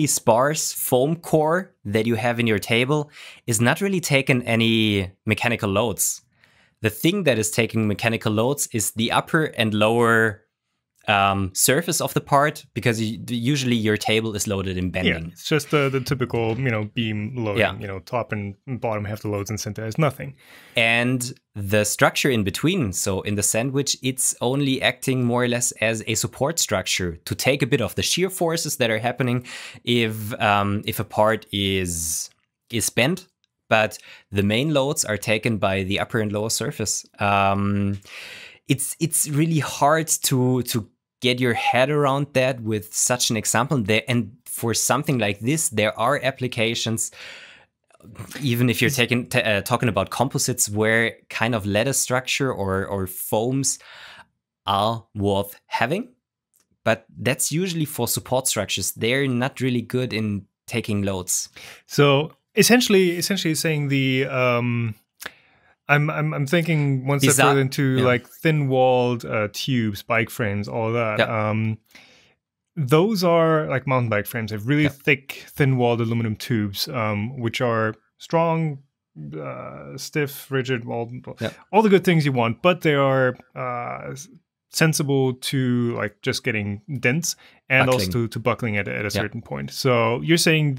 sparse foam core that you have in your table is not really taking any mechanical loads. The thing that is taking mechanical loads is the upper and lower surface of the part, because usually your table is loaded in bending. Yeah, it's just the typical beam loading. Yeah. Top and bottom have the loads and center has nothing. And the structure in between, so in the sandwich, it's only acting more or less as a support structure to take a bit of the shear forces that are happening if a part is bent. But the main loads are taken by the upper and lower surface. It's really hard to get your head around that with such an example there. And for something like this, there are applications, even if you're talking about composites, where kind of lattice structure or foams are worth having. But that's usually for support structures. They're not really good in taking loads. So essentially saying the I'm thinking one step further into like thin-walled tubes, bike frames, all that. Yeah. Those are like mountain bike frames. They have really thick, thin-walled aluminum tubes, which are strong, stiff, rigid, all the good things you want. But they are sensible to like just getting dense and buckling. Also to buckling at a certain point. So you're saying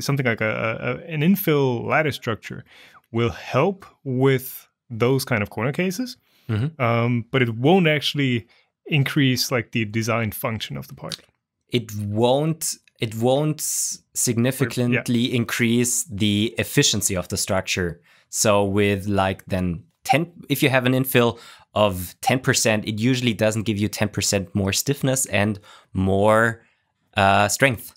something like an infill ladder structure will help with those kind of corner cases, but it won't actually increase like the design function of the part. It won't significantly increase the efficiency of the structure. So with like then 10, if you have an infill of 10%, it usually doesn't give you 10% more stiffness and more strength.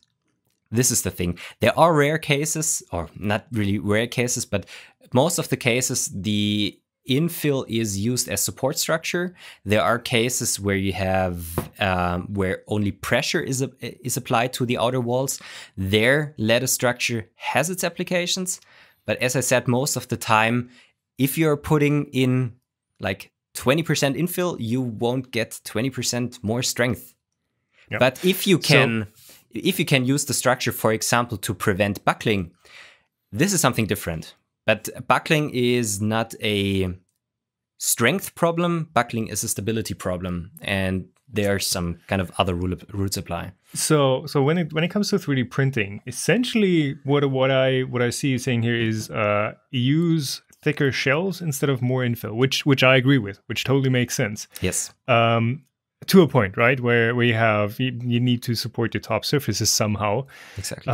This is the thing. There are rare cases, or not really rare cases, but most of the cases, the infill is used as support structure. There are cases where you have where only pressure is applied to the outer walls. There, lattice structure has its applications. But as I said, most of the time, if you're putting in like 20% infill, you won't get 20% more strength. Yep. But if you can... If you can use the structure, for example, to prevent buckling, this is something different. But buckling is not a strength problem. Buckling is a stability problem, and there are some kind of other rules apply. So when it comes to 3D printing, essentially what I see you saying here is use thicker shells instead of more info, which I agree with, which totally makes sense. Yes. To a point, right, where we have you need to support your top surfaces somehow. Exactly.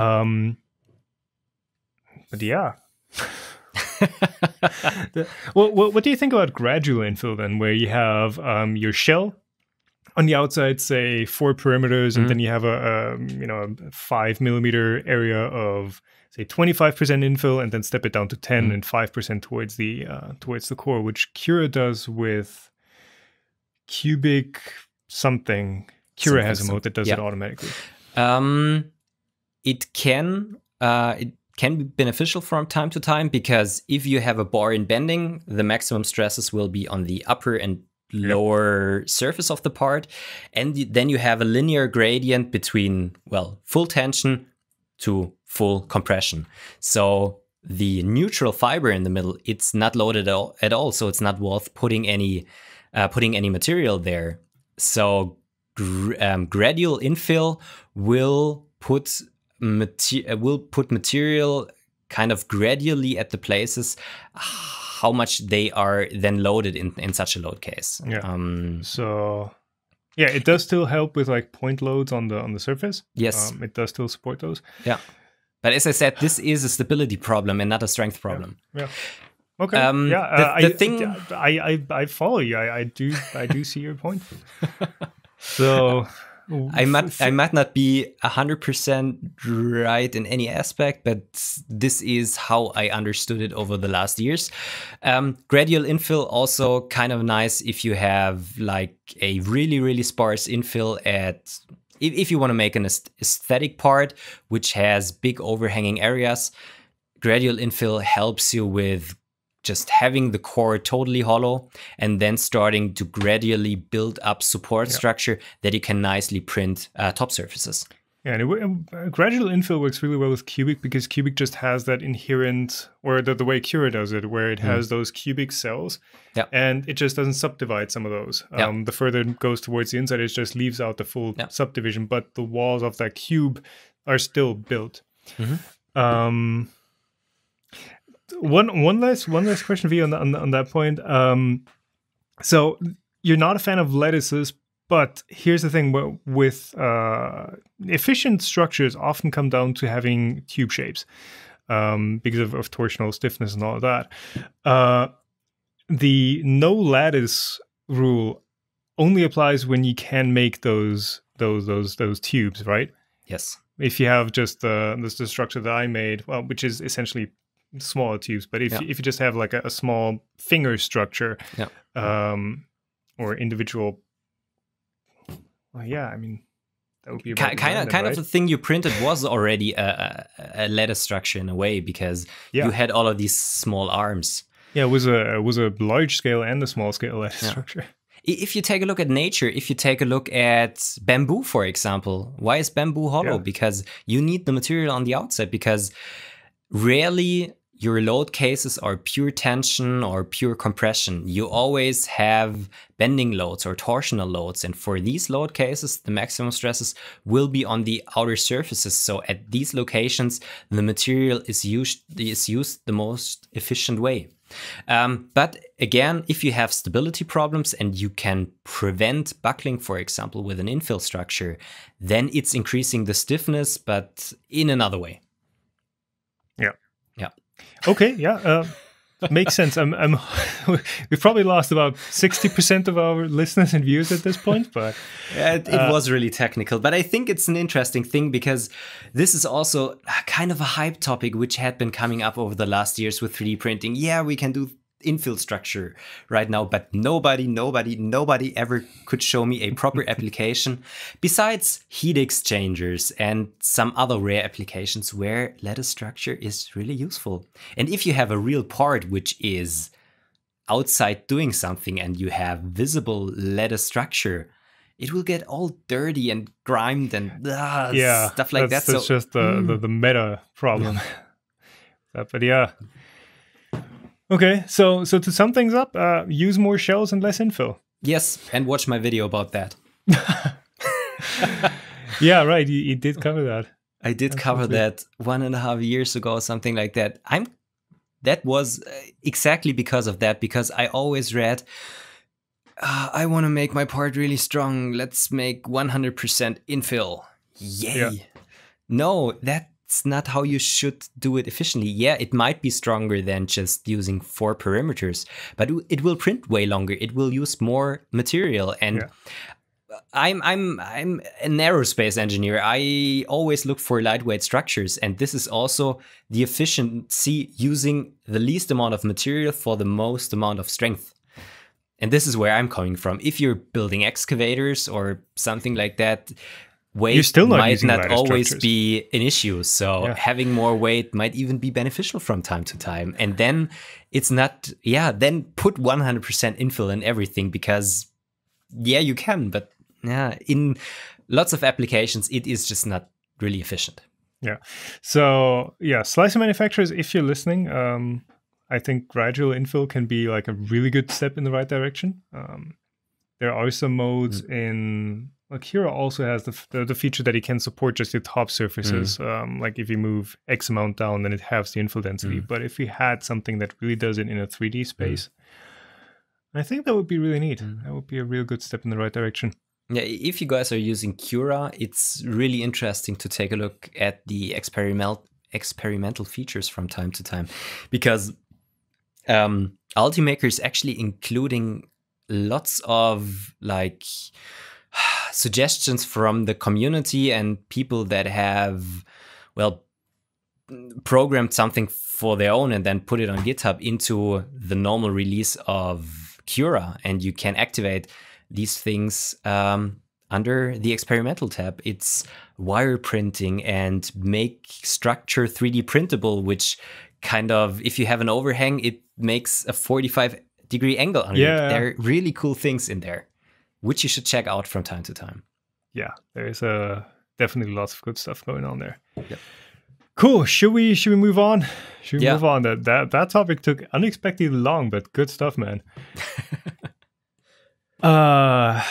But yeah. What do you think about gradual infill then, where you have your shell on the outside, say 4 perimeters, and then you have a 5mm area of say 25% infill, and then step it down to 10 and 5% towards the core, which Cura does with cubic something. Cura has a mode that does it automatically. It can be beneficial from time to time, because if you have a bar in bending, the maximum stresses will be on the upper and lower surface of the part. And then you have a linear gradient between, well, full tension to full compression. So the neutral fiber in the middle, it's not loaded at all. So it's not worth putting any material there. So gradual infill will put material kind of gradually at the places how much they are then loaded in such a load case. Yeah. So yeah, it does still help with like point loads on the surface. Yes. It does still support those. Yeah. But as I said, this is a stability problem and not a strength problem. Yeah. Okay. I follow you. I do see your point. So I might not be 100% right in any aspect, but this is how I understood it over the last years. Gradual infill also kind of nice if you have like a really, really sparse infill at, if you want to make an aesthetic part which has big overhanging areas. Gradual infill helps you with just having the core totally hollow and then starting to gradually build up support structure that you can nicely print top surfaces. Yeah, and gradual infill works really well with cubic, because cubic just has that inherent, or the way Cura does it, where it has those cubic cells and it just doesn't subdivide some of those. The further it goes towards the inside, it just leaves out the full subdivision, but the walls of that cube are still built. One last question for you on that point. So you're not a fan of lattices, but here's the thing: with efficient structures, often come down to having tube shapes because of torsional stiffness and all of that. The no lattice rule only applies when you can make those tubes, right? Yes. If you have just the structure that I made, well, which is essentially smaller tubes, but if you just have like a small finger structure or individual, well, yeah, I mean, that would be kind of the thing you printed was already a lattice structure in a way, because you had all of these small arms. Yeah, it was a large scale and a small scale lattice structure. If you take a look at nature, if you take a look at bamboo, for example, why is bamboo hollow? Because you need the material on the outside, because rarely your load cases are pure tension or pure compression. You always have bending loads or torsional loads. And for these load cases, the maximum stresses will be on the outer surfaces. So at these locations, the material is used the most efficient way. But again, if you have stability problems and you can prevent buckling, for example, with an infill structure, then it's increasing the stiffness, but in another way. Yeah. Okay. Yeah. Makes sense. We probably lost about 60% of our listeners and viewers at this point, but it was really technical. But I think it's an interesting thing, because this is also kind of a hype topic which had been coming up over the last years with 3D printing. Yeah, we can do infill structure right now, but nobody ever could show me a proper application besides heat exchangers and some other rare applications where lattice structure is really useful. And if you have a real part which is outside doing something and you have visible lattice structure, it will get all dirty and grimed and stuff like that. That's so, just the meta problem. But yeah. Okay, so to sum things up, use more shells and less infill. Yes, and watch my video about that. Yeah, right, you did cover that. I did cover that 1.5 years ago or something like that. I'm that was exactly because of that, because I always read, I want to make my part really strong. Let's make 100% infill. Yay. Yeah. No, that's not how you should do it efficiently. Yeah, it might be stronger than just using 4 perimeters, but it will print way longer. It will use more material. And yeah. I'm an aerospace engineer. I always look for lightweight structures. And this is also the efficiency using the least amount of material for the most amount of strength. And this is where I'm coming from. If you're building excavators or something like that, weight might not always be an issue. So having more weight might even be beneficial from time to time. And then it's not, then put 100% infill in everything, because you can, but in lots of applications, it is just not really efficient. Yeah. So slicer manufacturers, if you're listening, I think gradual infill can be like a really good step in the right direction. There are some modes in, like Cura also has the feature that it can support just your top surfaces. Like if you move X amount down, then it halves the infill density. But if we had something that really does it in a 3D space, I think that would be really neat. That would be a real good step in the right direction. Yeah, if you guys are using Cura, it's really interesting to take a look at the experimental features from time to time, because Ultimaker is actually including lots of like suggestions from the community and people that have, well, programmed something for their own and then put it on GitHub into the normal release of Cura. And you can activate these things under the experimental tab. It's wire printing and make structure 3D printable, which kind of, if you have an overhang, it makes a 45-degree angle on it. There are really cool things in there, which you should check out from time to time. Yeah, there is definitely lots of good stuff going on there. Yep. Cool. Should we move on? Should we move on? That topic took unexpectedly long, but good stuff, man. I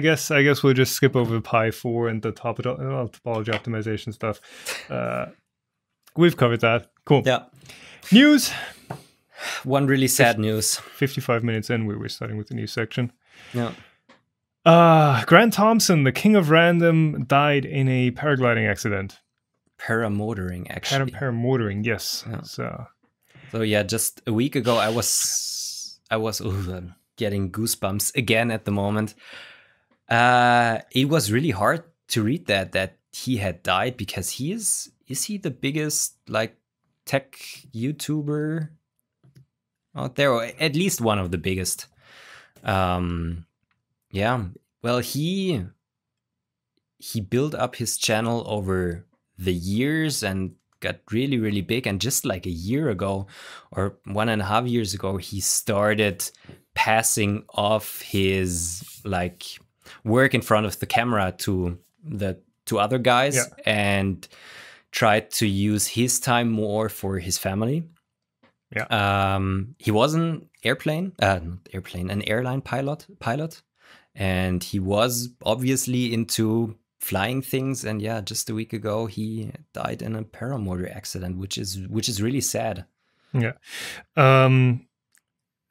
guess we'll just skip over the Pi 4 and the topology optimization stuff. We've covered that. Cool. Yeah. News. One really sad news. 55 minutes in, we were starting with the news section. Yeah. Grant Thompson, the King of Random, died in a paragliding accident. Paramotoring, actually. Paramotoring, yes. Yeah. So yeah, just a week ago, I was getting goosebumps again at the moment. It was really hard to read that he had died, because he is he the biggest like tech YouTuber out there, or at least one of the biggest. Well, he built up his channel over the years and got really, really big. And just like a year ago, or 1.5 years ago, he started passing off his like work in front of the camera to other guys and tried to use his time more for his family. Yeah. He was an airline pilot, and he was obviously into flying things. And yeah, just a week ago, he died in a paramotor accident, which is really sad. Yeah.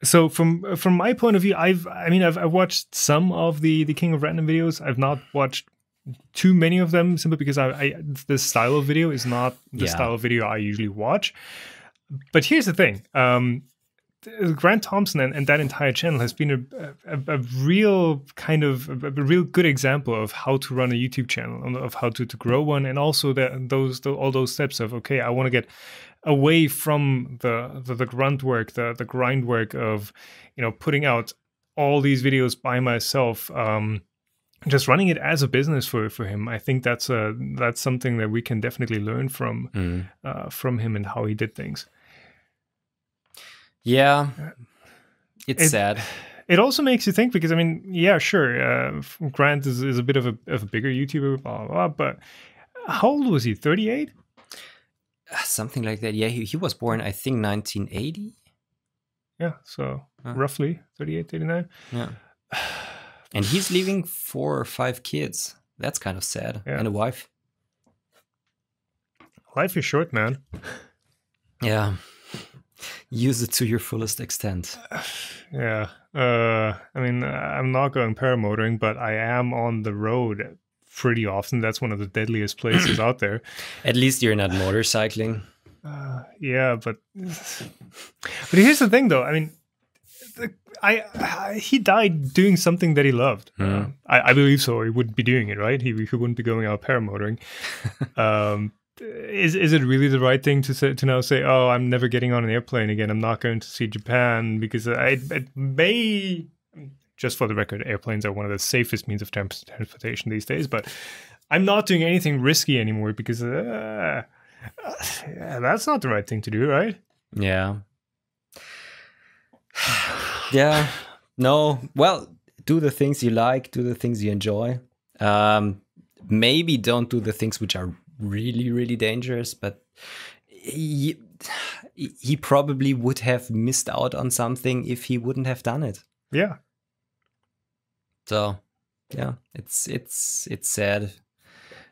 So from my point of view, I've watched some of the King of Random videos. I've not watched too many of them, simply because I the style of video is not the style of video I usually watch. But here's the thing, Grant Thompson and that entire channel has been a real kind of a real good example of how to run a YouTube channel, of how to grow one, and also all those steps of, okay, I want to get away from the grunt work, the grind work of, you know, putting out all these videos by myself. Just running it as a business for him, I think that's something that we can definitely learn from him and how he did things. Yeah, it's sad. It also makes you think, because I mean, yeah, sure, Grant is a bit of a bigger YouTuber, blah, blah, blah, but how old was he? 38, something like that. Yeah, he was born, I think, 1980. Yeah, so roughly 38, 39. Yeah. And he's leaving 4 or 5 kids. That's kind of sad. Yeah. And a wife. Life is short, man. Yeah. use it to your fullest extent. Yeah. I mean, I'm not going paramotoring, but I am on the road pretty often. That's one of the deadliest places out there. At least you're not motorcycling. Yeah, but here's the thing, though. I mean, he died doing something that he loved. Mm. I believe so. He wouldn't be doing it, right? He wouldn't be going out paramotoring. Is it really the right thing to say, to now say, oh, I'm never getting on an airplane again. I'm not going to see Japan because it may. Just for the record, airplanes are one of the safest means of transportation these days. But I'm not doing anything risky anymore because yeah, that's not the right thing to do, right? Yeah. Yeah. No. Well, do the things you like. Do the things you enjoy. Maybe don't do the things which are really, really dangerous. But he probably would have missed out on something if he wouldn't have done it. Yeah. So, yeah, it's sad.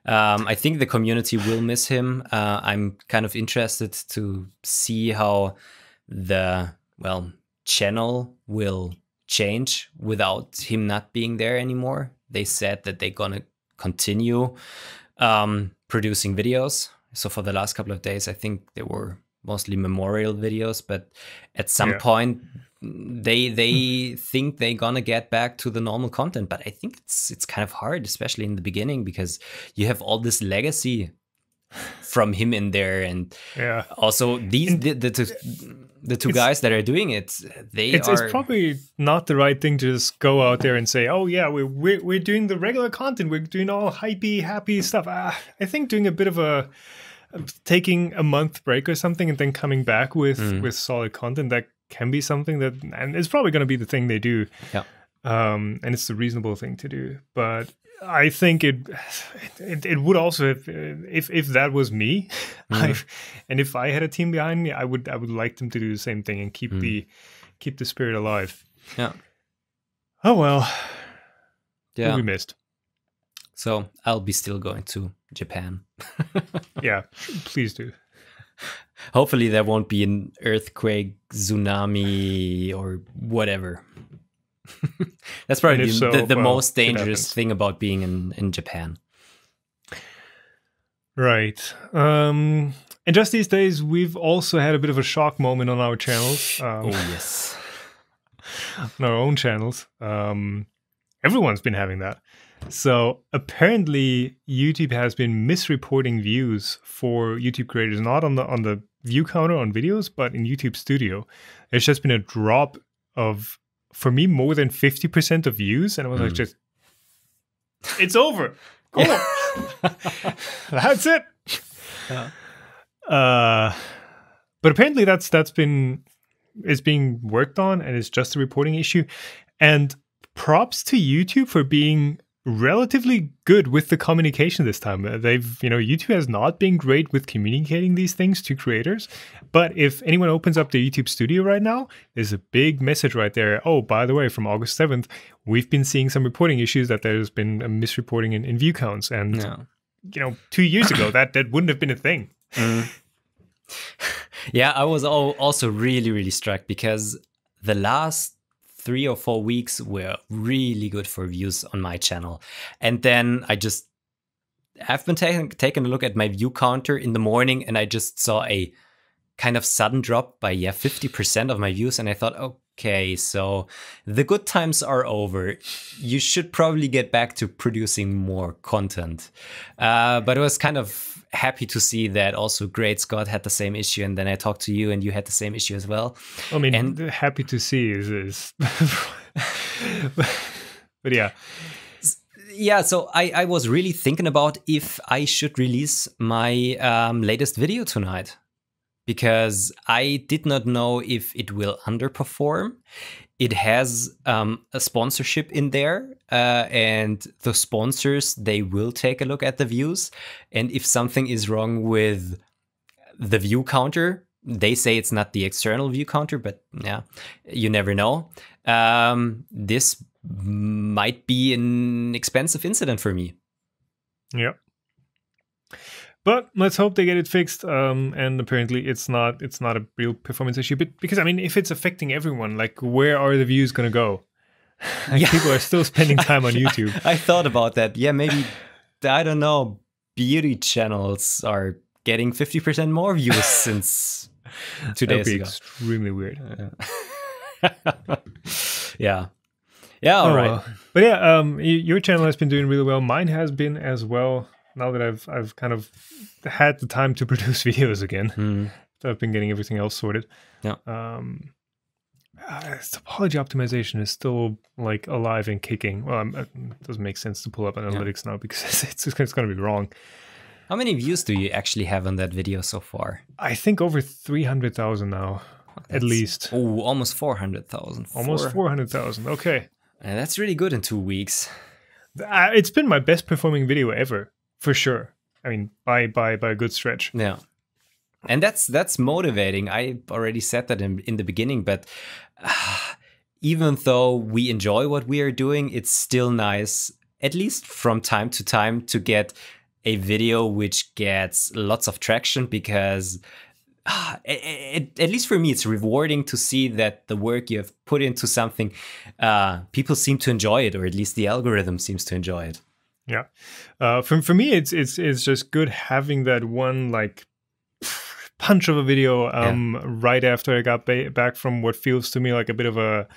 I think the community will miss him. I'm kind of interested to see how the, well, channel will change without him not being there anymore. They said that they're going to continue producing videos. So for the last couple of days, I think they were mostly memorial videos, but at some point... They think they're gonna get back to the normal content, but I think it's kind of hard, especially in the beginning, because you have all this legacy from him in there, and also the two guys that are doing it, it's probably not the right thing to just go out there and say, oh yeah, we're doing the regular content, we're doing all hypey, happy stuff. I think doing a bit of taking a month break or something and then coming back with solid content that can be something that, and it's probably going to be the thing they do. Yeah. And it's the reasonable thing to do. But I think it would also, if that was me, and if I had a team behind me, I would like them to do the same thing and keep the spirit alive. Yeah. Oh well. Yeah. We missed. So I'll be still going to Japan. Yeah, please do. Hopefully there won't be an earthquake, tsunami, or whatever. That's probably the most dangerous thing about being in Japan. Right. And just these days, we've also had a bit of a shock moment on our channels. Oh, yes. On our own channels. Everyone's been having that. So apparently YouTube has been misreporting views for YouTube creators, not on the view counter on videos, but in YouTube Studio. There's just been a drop of, for me, more than 50% of views. And I was like, just, it's over. Cool. That's it. Yeah. But apparently it's being worked on, and it's just a reporting issue. And props to YouTube for being relatively good with the communication this time. They've, YouTube has not been great with communicating these things to creators, but if anyone opens up the YouTube Studio right now, there's a big message right there. Oh, by the way, from August 7th, we've been seeing some reporting issues that there's been a misreporting in view counts. And, 2 years ago, that wouldn't have been a thing. Yeah, I was also really, really struck because the last 3 or 4 weeks were really good for views on my channel. And then I've been taking a look at my view counter in the morning, and I just saw a kind of sudden drop by 50% of my views. And I thought, okay, so the good times are over. You should probably get back to producing more content. But I was kind of happy to see that also Great Scott had the same issue, and then I talked to you and you had the same issue as well. I mean, and happy to see is but yeah. Yeah, so I was really thinking about if I should release my latest video tonight, because I did not know if it will underperform. It has a sponsorship in there, and the sponsors, they will take a look at the views. And if something is wrong with the view counter, they say it's not the external view counter, but yeah, you never know. This might be an expensive incident for me. Yeah. But let's hope they get it fixed. And apparently it's not a real performance issue. But because, I mean, if it's affecting everyone, like, where are the views going to go? And yeah. People are still spending time on YouTube. I thought about that. Yeah, maybe, I don't know, beauty channels are getting 50% more views since 2 days ago. That would be extremely weird. Yeah. Yeah. Yeah, all right. But yeah, your channel has been doing really well. Mine has been as well. Now that I've kind of had the time to produce videos again, I've been getting everything else sorted. Yeah. Topology optimization is still like alive and kicking. Well, it doesn't make sense to pull up analytics now because it's going to be wrong. How many views do you actually have on that video so far? I think over 300,000 now, at least. Oh, almost 400,000. Almost 400,000. Okay. And that's really good in 2 weeks. It's been my best performing video ever. For sure. I mean, by a good stretch. Yeah. And that's motivating. I already said that in the beginning, but even though we enjoy what we are doing, it's still nice, at least from time to time, to get a video which gets lots of traction, because at least for me, it's rewarding to see that the work you have put into something, people seem to enjoy it, or at least the algorithm seems to enjoy it. Yeah, for me, it's just good having that one like punch of a video right after I got back from what feels to me like a bit of a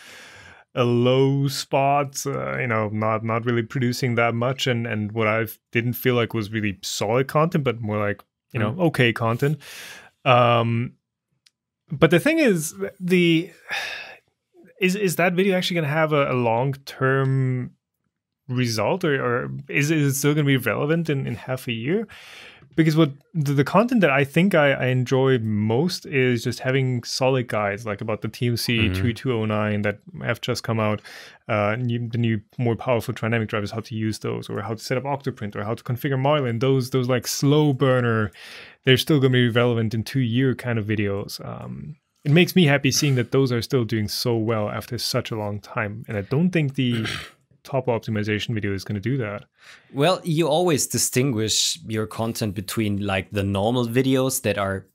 low spot, you know, not really producing that much, and what I didn't feel like was really solid content, but more like, you know, okay content. But the thing is, is that video actually going to have a long-term result, or is it still going to be relevant in half a year? Because what the content that I think I enjoy most is just having solid guides, like about the TMC 2209 that have just come out, the new more powerful Trinamic drivers, how to use those, or how to set up Octoprint, or how to configure Marlin, those like slow burner, they're still going to be relevant in 2 year kind of videos. It makes me happy seeing that those are still doing so well after such a long time, and I don't think the top optimization video is going to do that. Well, you always distinguish your content between like the normal videos that are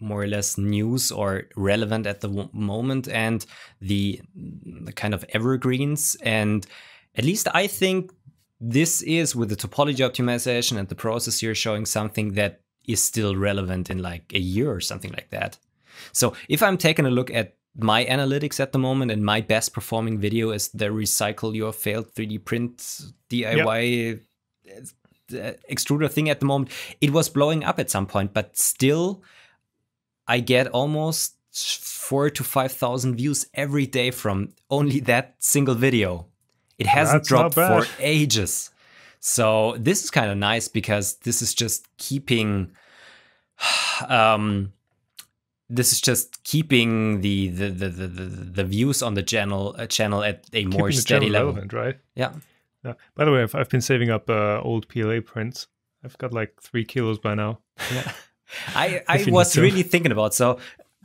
more or less news or relevant at the moment, and the kind of evergreens. And at least I think this is, with the topology optimization and the process, you're showing something that is still relevant in like a year or something like that. So if I'm taking a look at my analytics at the moment, and my best performing video is the recycle your failed 3D print DIY extruder thing at the moment. It was blowing up at some point, but still I get almost 4,000 to 5,000 views every day from only that single video. It hasn't dropped for ages. So this is kind of nice, because this is just keeping the views on the channel at a more steady level, relevant, right? Yeah. Yeah. By the way, I've been saving up old PLA prints. I've got like 3 kilos by now. Yeah. I was really thinking about, so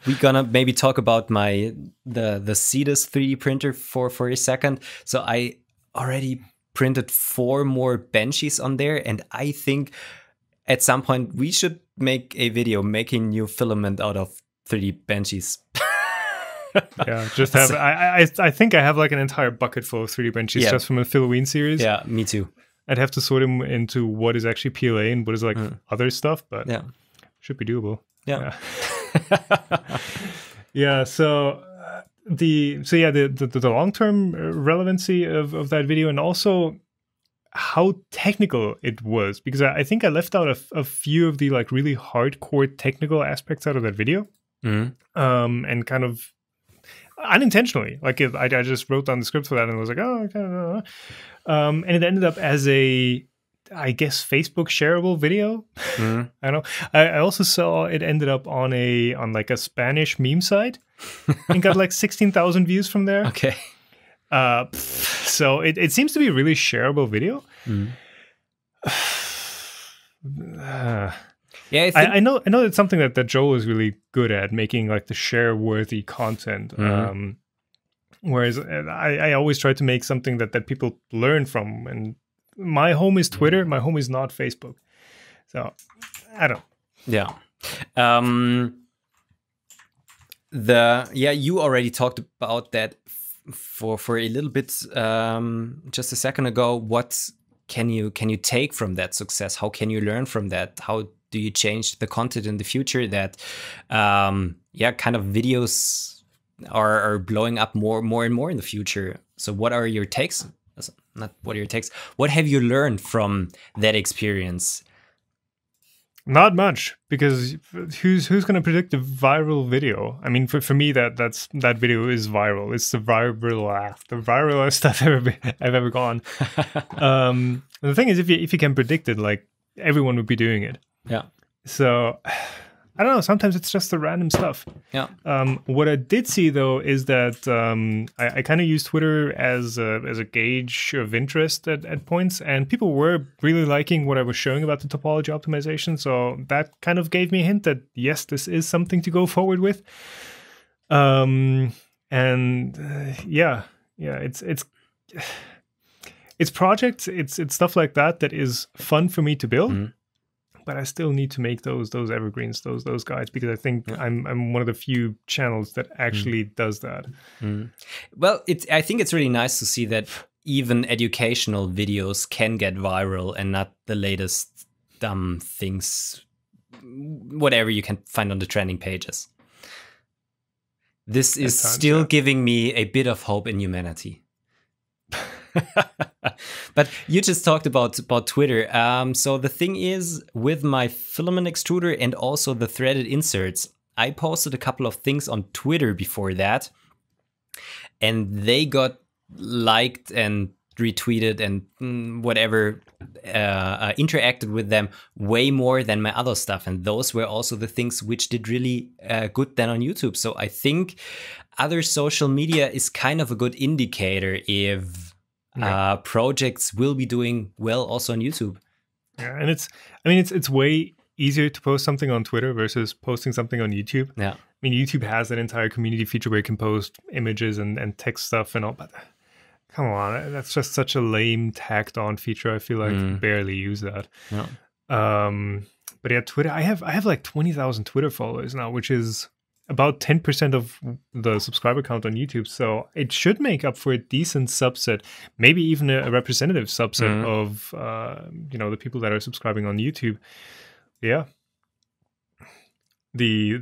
we're gonna maybe talk about the Cetus 3D printer for a second. So I already printed 4 more Banshees on there, and I think at some point we should make a video making new filament out of 3D Banshees. Yeah, just have I think I have like an entire bucket full of 3D Banshees just from the Halloween series. Yeah, me too. I'd have to sort them into what is actually PLA and what is like other stuff, but yeah, should be doable. Yeah. Yeah. Yeah, so the long-term relevancy of that video, and also how technical it was, because I think I left out a few of the like really hardcore technical aspects out of that video. And kind of unintentionally, like I just wrote down the script for that and was like, oh, okay. And it ended up as a, I guess, Facebook shareable video. I don't know. I also saw it ended up on like a Spanish meme site and got like 16,000 views from there. Okay. So it seems to be a really shareable video. Yeah, I know it's something that Joel is really good at, making like the share worthy content. Whereas I always try to make something that people learn from, and my home is Twitter, my home is not Facebook. So I don't. Yeah. You already talked about that for a little bit just a second ago. What can you take from that success? How can you learn from that? How do you change the content in the future that kind of videos are blowing up more and more in the future? So what are your takes? Not what are your takes. What have you learned from that experience? Not much, because who's going to predict a viral video? I mean, for me, that video is viral. It's the viralest I've ever gone. The thing is, if you can predict it, like everyone would be doing it. Yeah. So I don't know. Sometimes it's just the random stuff. Yeah. What I did see though is that I kind of used Twitter as a gauge of interest at points, and people were really liking what I was showing about the topology optimization. So that kind of gave me a hint that yes, this is something to go forward with. It's projects, it's stuff like that is fun for me to build. Mm-hmm. But I still need to make those evergreens, those guides, because I think I'm one of the few channels that actually does that. Mm. Well, I think it's really nice to see that even educational videos can get viral and not the latest dumb things, whatever you can find on the trending pages. This is still giving me a bit of hope in humanity. But you just talked about Twitter. So the thing is, with my filament extruder and also the threaded inserts, I posted a couple of things on Twitter before that, and they got liked and retweeted and whatever, interacted with them way more than my other stuff. And those were also the things which did really good then on YouTube. So I think other social media is kind of a good indicator if... Yeah. Projects will be doing well also on YouTube. Yeah, and it's way easier to post something on Twitter versus posting something on YouTube. Yeah, I mean, YouTube has an entire community feature where you can post images and text stuff and all, but come on, that's just such a lame tacked on feature. I feel like I barely use that. Yeah. But yeah, Twitter. I have like 20,000 Twitter followers now, which is about 10% of the subscriber count on YouTube. So it should make up for a decent subset, maybe even a representative subset of, the people that are subscribing on YouTube. Yeah. The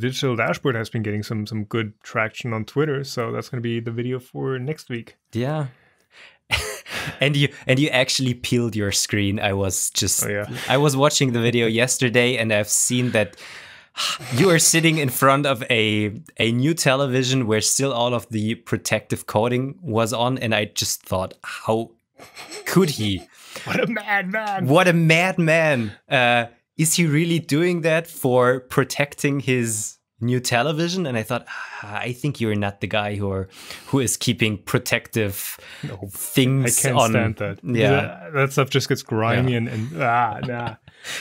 digital dashboard has been getting some good traction on Twitter. So that's going to be the video for next week. Yeah. And you actually peeled your screen. I was watching the video yesterday, and I've seen that you are sitting in front of a new television where still all of the protective coating was on, and I just thought, how could he? What a madman! What a madman! Is he really doing that for protecting his new television? And I thought, I think you're not the guy who is keeping protective things on. I can't stand that. Yeah, that stuff just gets grimy and.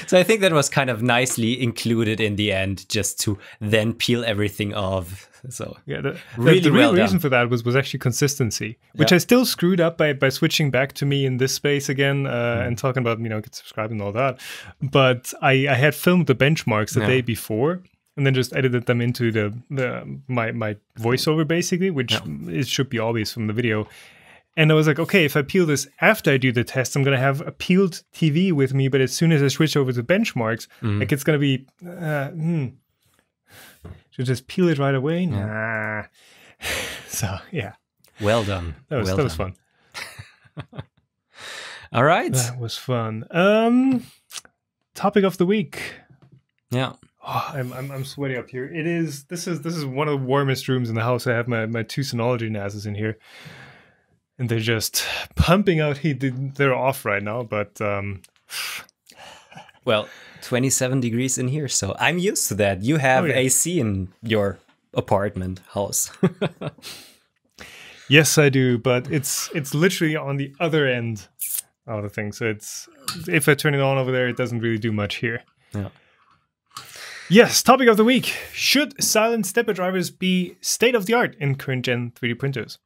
So I think that was kind of nicely included in the end, just to then peel everything off. So yeah, the real reason for that was actually consistency, which I still screwed up by switching back to me in this space again and talking about, get subscribed and all that. But I had filmed the benchmarks the day before and then just edited them into my voiceover, basically, which it should be obvious from the video. And I was like, okay, if I peel this after I do the test, I'm going to have a peeled TV with me. But as soon as I switch over to benchmarks, it's going to be, should I just peel it right away? Nah. So, yeah. Well done. That was fun. All right. That was fun. Topic of the week. Yeah. Oh, I'm sweaty up here. This is one of the warmest rooms in the house. I have my two Synology NASs in here. And they're just pumping out heat. They're off right now, but... Well, 27 degrees in here, so I'm used to that. You have AC in your apartment house. Yes, I do, but it's literally on the other end of the thing. So if I turn it on over there, it doesn't really do much here. Yeah. Yes, topic of the week. Should silent stepper drivers be state-of-the-art in current-gen 3D printers?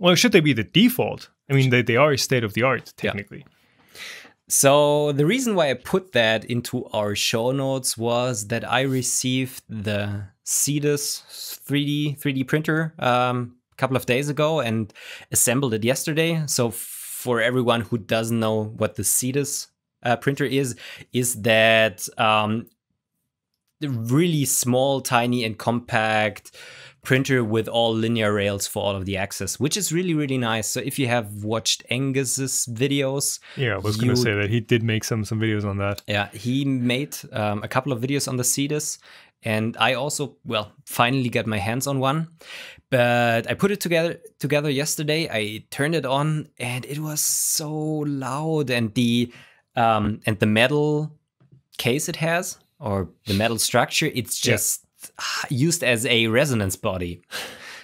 Well, should they be the default? I mean, they are state-of-the-art, technically. So the reason why I put that into our show notes was that I received the Cetus 3D printer a couple of days ago and assembled it yesterday. So for everyone who doesn't know what the Cetus printer is that really small, tiny and compact printer with all linear rails for all of the access, which is really, really nice. So if you have watched Angus's videos... Yeah, I was going to say that he did make some videos on that. Yeah, he made a couple of videos on the Cetus. And I also, well, finally got my hands on one. But I put it together yesterday. I turned it on and it was so loud. And the metal case it has, or the metal structure, it's just... Yeah. Used as a resonance body.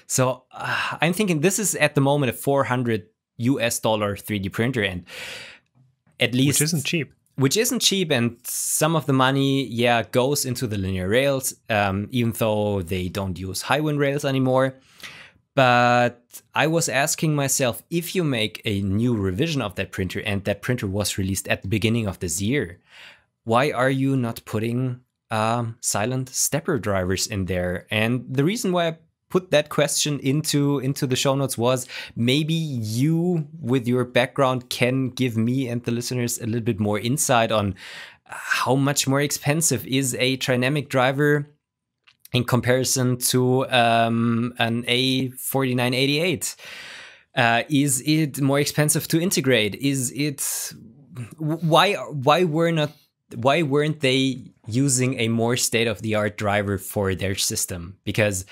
So I'm thinking this is at the moment a $400 US 3D printer, and at least which isn't cheap, and some of the money goes into the linear rails, even though they don't use high wind rails anymore. But I was asking myself, if you make a new revision of that printer, and that printer was released at the beginning of this year, why are you not putting silent stepper drivers in there? And the reason why I put that question into the show notes was, maybe you with your background can give me and the listeners a little bit more insight on how much more expensive is a Trinamic driver in comparison to an A4988. Is it more expensive to integrate? Is it why weren't they using a more state-of-the-art driver for their system? Because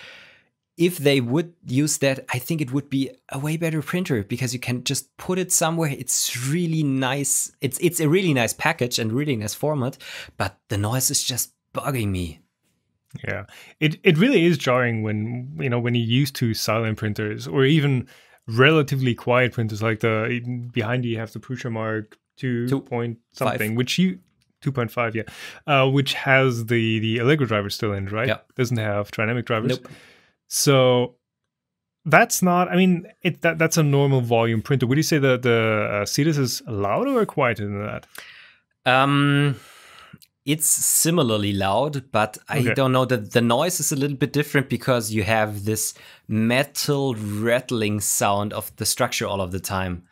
if they would use that, I think it would be a way better printer, because you can just put it somewhere. It's really nice. It's a really nice package and really nice format, but the noise is just bugging me. Yeah, it really is jarring when, you know, when you're used to silent printers, or even relatively quiet printers, like the behind you have the Prusa Mark 2.5, which you... 2.5, yeah, which has the Allegro driver still in, right? Yeah. Doesn't have Trinamic drivers. Nope. So that's not, I mean, that's a normal volume printer. Would you say that the Cetus is louder or quieter than that? It's similarly loud, but I don't know, that the noise is a little bit different, because you have this metal rattling sound of the structure all of the time.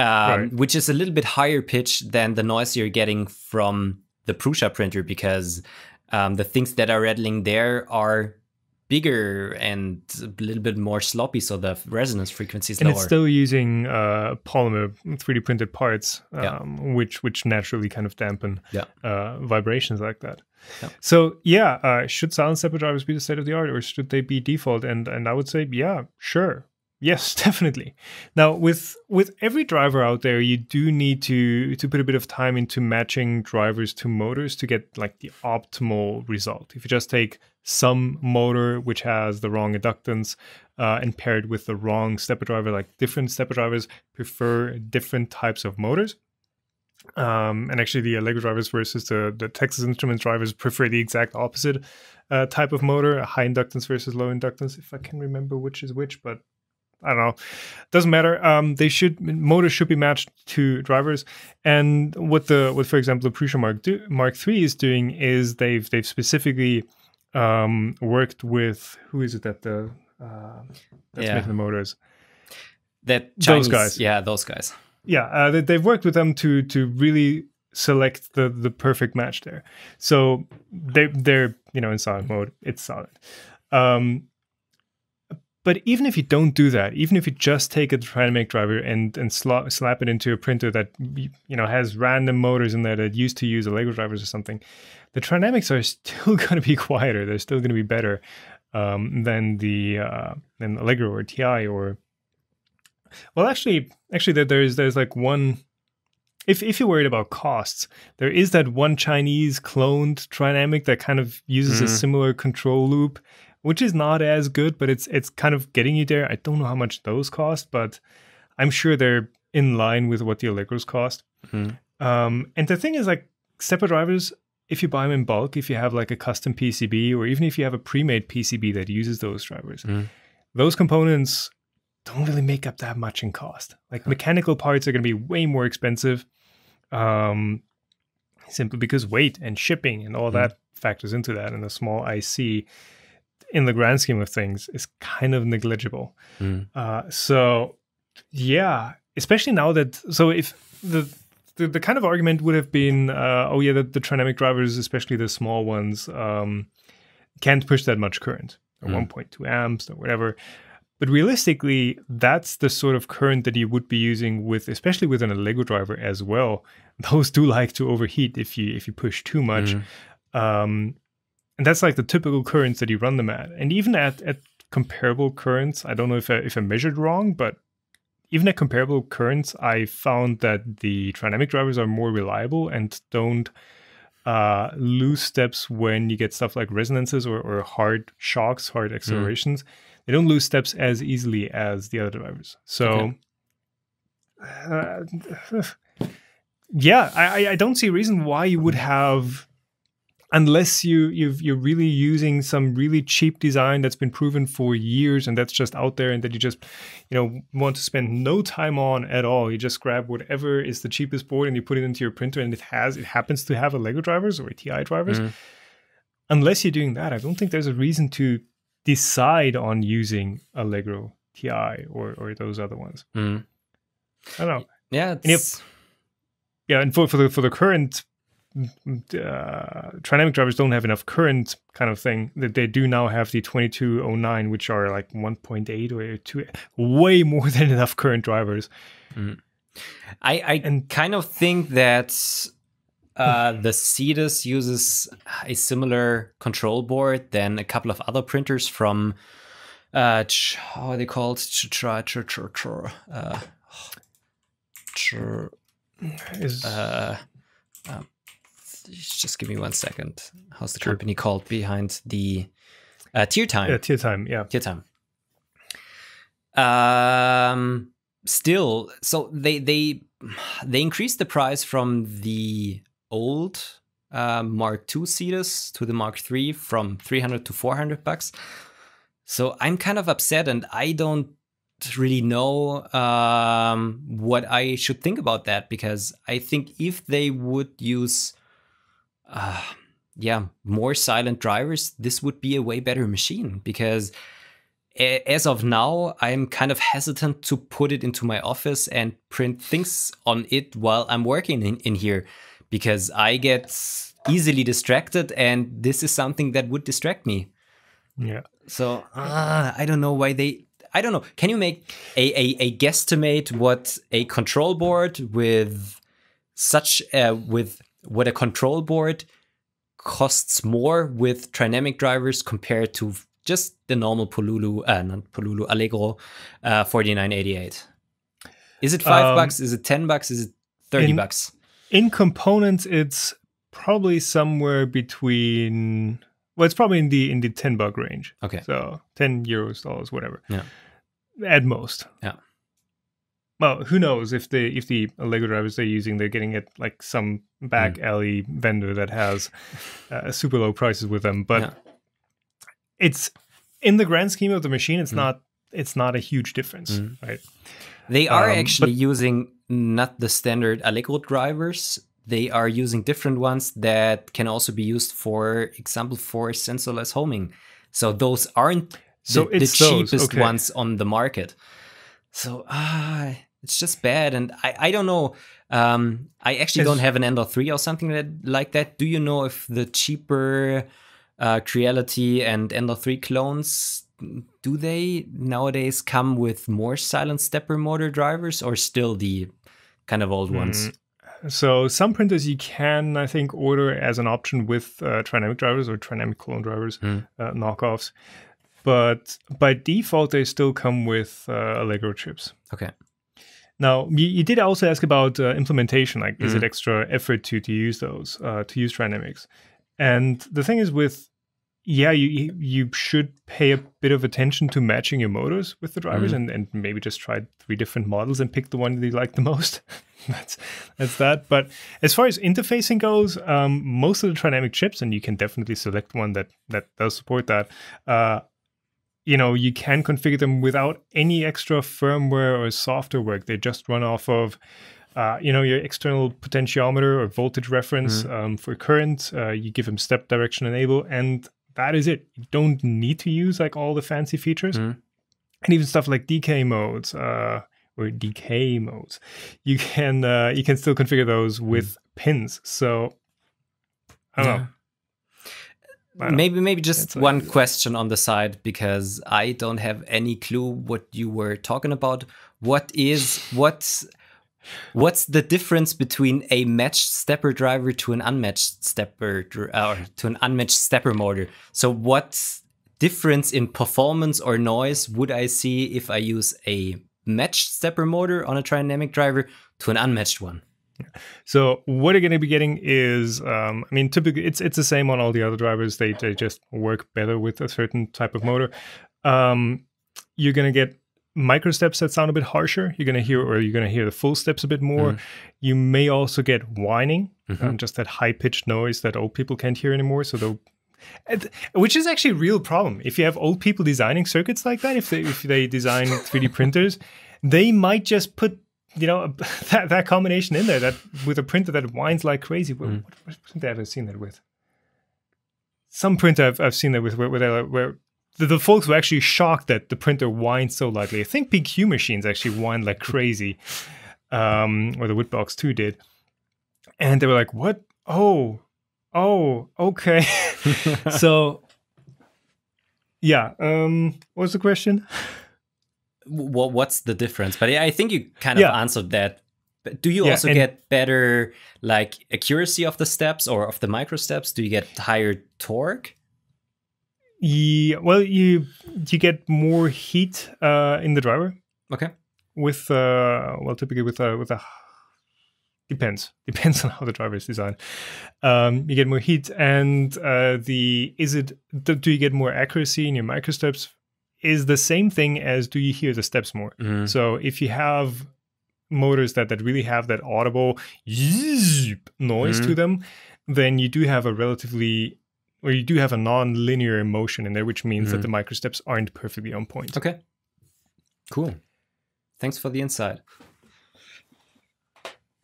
Right. Which is a little bit higher pitch than the noise you're getting from the Prusa printer, because the things that are rattling there are bigger and a little bit more sloppy, so the resonance frequency is lower. And it's still using polymer 3D printed parts, which naturally kind of dampen vibrations like that. Yeah. So yeah, should silent stepper drivers be the state of the art, or should they be default? And I would say, yeah, sure. Yes, definitely. Now, with every driver out there, you do need to put a bit of time into matching drivers to motors to get like the optimal result. If you just take some motor which has the wrong inductance and pair it with the wrong stepper driver, like different stepper drivers prefer different types of motors. And actually, the Allegro drivers versus the Texas Instruments drivers prefer the exact opposite type of motor, high inductance versus low inductance, if I can remember which is which, but... I don't know. Doesn't matter. Motors should be matched to drivers. And what for example, the Prusa Mark III is doing is they've specifically worked with, who is it that making the motors? That Chinese, those guys. Yeah, those guys. Yeah, they've worked with them to really select the perfect match there. So they're you know, in silent mode, it's solid. But even if you don't do that, even if you just take a Trinamic driver and slap it into a printer that, you know, has random motors in there that used to use Allegro drivers or something, the Trinamics are still going to be quieter. They're still going to be better than Allegro or TI or. Well, actually, there's like one. If you're worried about costs, there is that one Chinese cloned Trinamic that kind of uses a similar control loop, which is not as good, but it's kind of getting you there. I don't know how much those cost, but I'm sure they're in line with what the Allegros cost. Mm-hmm. And the thing is, like, stepper drivers, if you buy them in bulk, if you have like a custom PCB, or even if you have a pre-made PCB that uses those drivers, those components don't really make up that much in cost. Like mechanical parts are going to be way more expensive. simply because weight and shipping and all that factors into that. And a small IC in the grand scheme of things is kind of negligible. So yeah, especially now that, so if the kind of argument would have been, oh yeah, that the Trinamic drivers, especially the small ones, can't push that much current, or 1.2 amps or whatever. But realistically, that's the sort of current that you would be using with, especially with an Allegro driver as well. Those do like to overheat if you push too much. And that's like the typical currents that you run them at. And even at comparable currents, I don't know if I measured wrong, but even at comparable currents, I found that the Trinamic drivers are more reliable and don't lose steps when you get stuff like resonances or hard shocks, hard accelerations. They don't lose steps as easily as the other drivers. So, yeah, I don't see a reason why you would have, unless you're really using some really cheap design that's been proven for years and that's just out there and that you just, you know, want to spend no time on at all. You just grab whatever is the cheapest board and you put it into your printer, and it happens to have Allegro drivers or ATI drivers. Unless you're doing that, I don't think there's a reason to decide on using Allegro TI or those other ones. I don't know. Yeah, it's... And for the current Trinamic drivers don't have enough current kind of thing. That they do now have the 2209, which are like 1.8 or 2, way more than enough current drivers. I kind of think that the Cetus uses a similar control board than a couple of other printers from, how are they called? Just give me 1 second. How's the company called behind the TierTime? Yeah, TierTime, yeah. TierTime. Still, so they increased the price from the old Mark II Cetus to the Mark III from $300 to $400. So I'm kind of upset, and I don't really know what I should think about that, because I think if they would use more silent drivers, this would be a way better machine, because as of now, I'm kind of hesitant to put it into my office and print things on it while I'm working in here, because I get easily distracted, and this is something that would distract me. Yeah. So I don't know why they... I don't know. Can you make a guesstimate what a control board with such... what a control board costs more with Trinamic drivers compared to just the normal Allegro 4988. Is it $5? Is it $10? Is it $30? In components, it's probably somewhere between, well, it's probably in the $10 range. Okay. So €10, whatever. Yeah. At most. Yeah. Well, who knows if the Allegro drivers they're using, they're getting at like some back alley vendor that has super low prices with them. But it's in the grand scheme of the machine, it's not a huge difference, right? They are actually using not the standard Allegro drivers. They are using different ones that can also be used, for example, for sensorless homing. So those aren't the cheapest ones on the market. So it's just bad, and I don't know. I actually don't have an Ender 3 or something like that. Do you know if the cheaper Creality and Ender 3 clones, do they nowadays come with more silent stepper motor drivers, or still the kind of old ones? So some printers you can, I think, order as an option with Trinamic drivers or Trinamic clone drivers, knockoffs. But by default, they still come with Allegro chips. Okay. Now, you did also ask about implementation. Like, is it extra effort to use those, to use Trinamics? And the thing is with, you should pay a bit of attention to matching your motors with the drivers, and maybe just try 3 different models and pick the one that you like the most. that's that. But as far as interfacing goes, most of the Trinamic chips, and you can definitely select one that does support that, you know, you can configure them without any extra firmware or software work. They just run off of your external potentiometer or voltage reference for current. You give them step direction enable, and that is it. You don't need to use like all the fancy features, and even stuff like decay modes You can you can still configure those with pins. So I don't know. Maybe just one question on the side, because I don't have any clue what you were talking about. What's the difference between a matched stepper driver to an unmatched stepper motor? So what difference in performance or noise would I see if I use a matched stepper motor on a Trinamic driver to an unmatched one? So what you're going to be getting is, I mean, typically it's the same on all the other drivers. They just work better with a certain type of motor. You're going to get micro steps that sound a bit harsher. You're going to hear the full steps a bit more. You may also get whining, just that high pitched noise that old people can't hear anymore. So they'll, which is actually a real problem. If you have old people designing circuits like that, if they design 3D printers, they might just put that combination in there, that with a printer that whines like crazy. What printer have I seen that with? Some printer I've seen that with where the folks were actually shocked that the printer whines so lightly. I think PQ machines actually whine like crazy, or the Whitbox 2 did, and they were like, "What? Oh, okay." So, yeah. What was the question? What's the difference? But yeah, I think you kind of answered that. But do you also get better like accuracy of the steps or of the micro steps? Do you get higher torque? Yeah, well, you get more heat in the driver. Okay. With typically with a depends on how the driver is designed. You get more heat, and do you get more accuracy in your micro steps? Is the same thing as do you hear the steps more? So if you have motors that really have that audible zzzp noise to them, then you do have a non-linear motion in there, which means that the micro steps aren't perfectly on point. Okay, cool. Thanks for the insight.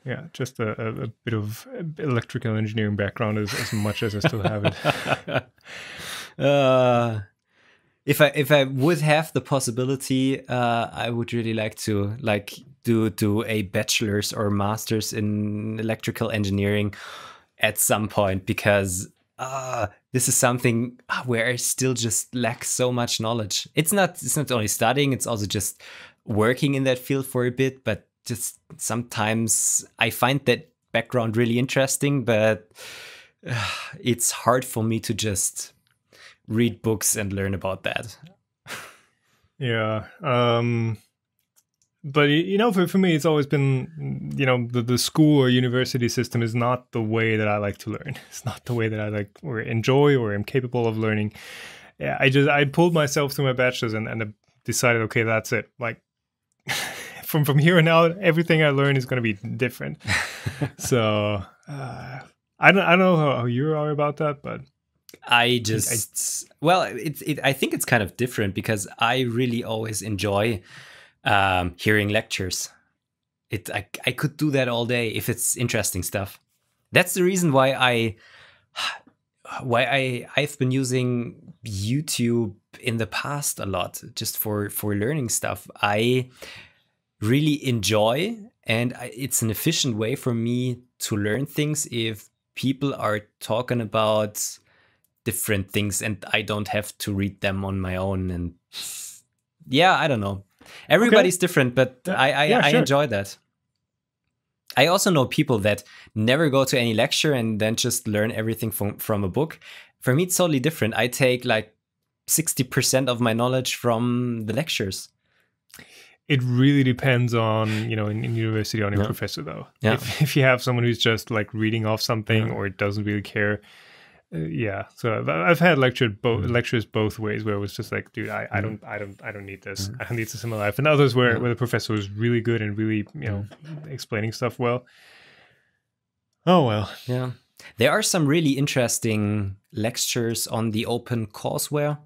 Yeah, just a bit of electrical engineering background as much as I still have it. If I would have the possibility, I would really like to do a bachelor's or master's in electrical engineering at some point, because this is something where I still just lack so much knowledge. It's not only studying; it's also just working in that field for a bit. But just sometimes I find that background really interesting, but it's hard for me to just read books and learn about that. Yeah. But, for me, it's always been, the school or university system is not the way that I like to learn. It's not the way that I like or enjoy or am capable of learning. Yeah, I pulled myself through my bachelor's and decided, okay, that's it. Like from here on out, everything I learn is going to be different. So I don't know how you are about that, but I think it's kind of different, because I really always enjoy hearing lectures. I could do that all day if it's interesting stuff. That's the reason why I've been using YouTube in the past a lot, just for learning stuff. I really enjoy, and it's an efficient way for me to learn things if people are talking about different things and I don't have to read them on my own. And yeah, I don't know. Everybody's different, but I enjoy that. I also know people that never go to any lecture and then just learn everything from a book. For me, it's totally different. I take like 60% of my knowledge from the lectures. It really depends on, in university, on your professor, though. Yeah. If you have someone who's just like reading off something or doesn't really care. Yeah, so I've had lectures both ways, where it was just like, dude, I don't need this. I don't need this in my life. And others where the professor was really good and really, explaining stuff well. Oh well. Yeah, there are some really interesting lectures on the Open Courseware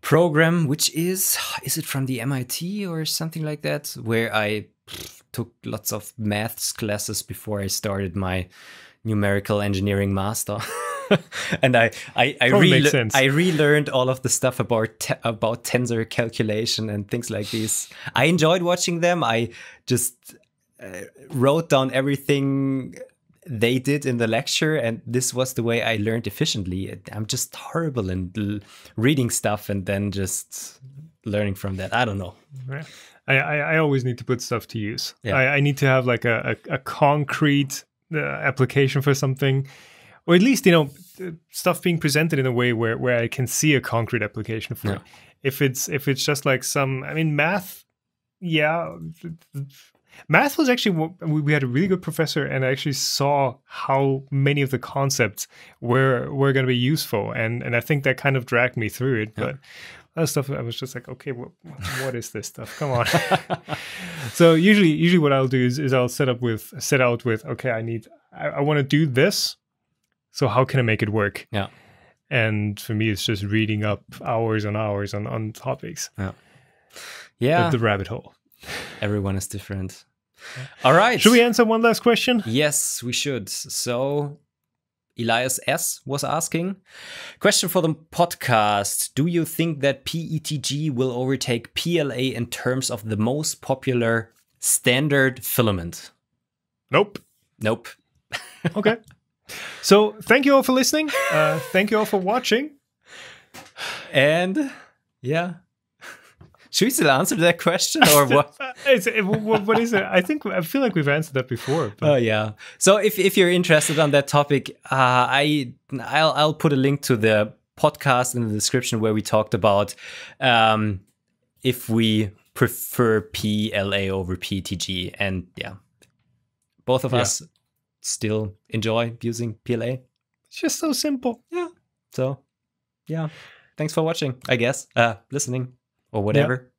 program, which is it from the MIT or something like that, where I took lots of maths classes before I started my numerical engineering master. And I relearned all of the stuff about tensor calculation and things like these. I enjoyed watching them. I just wrote down everything they did in the lecture, and this was the way I learned efficiently. I'm just horrible in reading stuff and then just learning from that. I don't know. Right. I always need to put stuff to use. Yeah. I need to have like a concrete application for something, or at least, you know, stuff being presented in a way where I can see a concrete application for it. If it's just like some, I mean, math, yeah. Math was actually, we had a really good professor, and I actually saw how many of the concepts were going to be useful, and I think that kind of dragged me through it. But other stuff, I was just like, okay, what is this stuff? Come on. So usually what I'll do is I'll set out with, okay, I want to do this, so how can I make it work? Yeah. And for me, it's just reading up hours and hours on topics. Yeah. Yeah. The rabbit hole. Everyone is different. All right. Should we answer one last question? Yes, we should. So Elias S. was asking, question for the podcast. Do you think that PETG will overtake PLA in terms of the most popular standard filament? Nope. Nope. Okay. So thank you all for listening. Thank you all for watching. And yeah. Should we still answer that question or what? What is it? I feel like we've answered that before. But. Oh yeah. So if you're interested on that topic, I'll put a link to the podcast in the description where we talked about if we prefer PLA over PETG, and yeah, both of us still enjoy using PLA. It's just so simple. Yeah. So yeah, thanks for watching. I guess listening. Or whatever.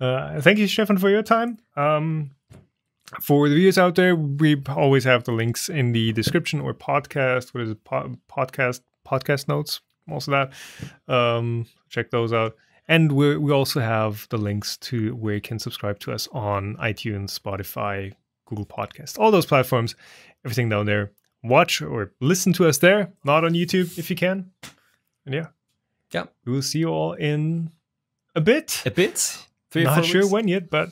Yeah. Thank you, Stefan, for your time. For the viewers out there, we always have the links in the description or podcast. What is it? Podcast notes. Also that. Check those out. And we also have the links to where you can subscribe to us on iTunes, Spotify, Google Podcasts, all those platforms. Everything down there. Watch or listen to us there. Not on YouTube if you can. And yeah. Yeah. We will see you all in... A bit. 3 or 4 weeks. Sure when yet, but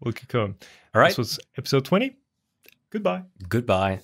we'll keep going. All right. This was episode 20. Goodbye. Goodbye.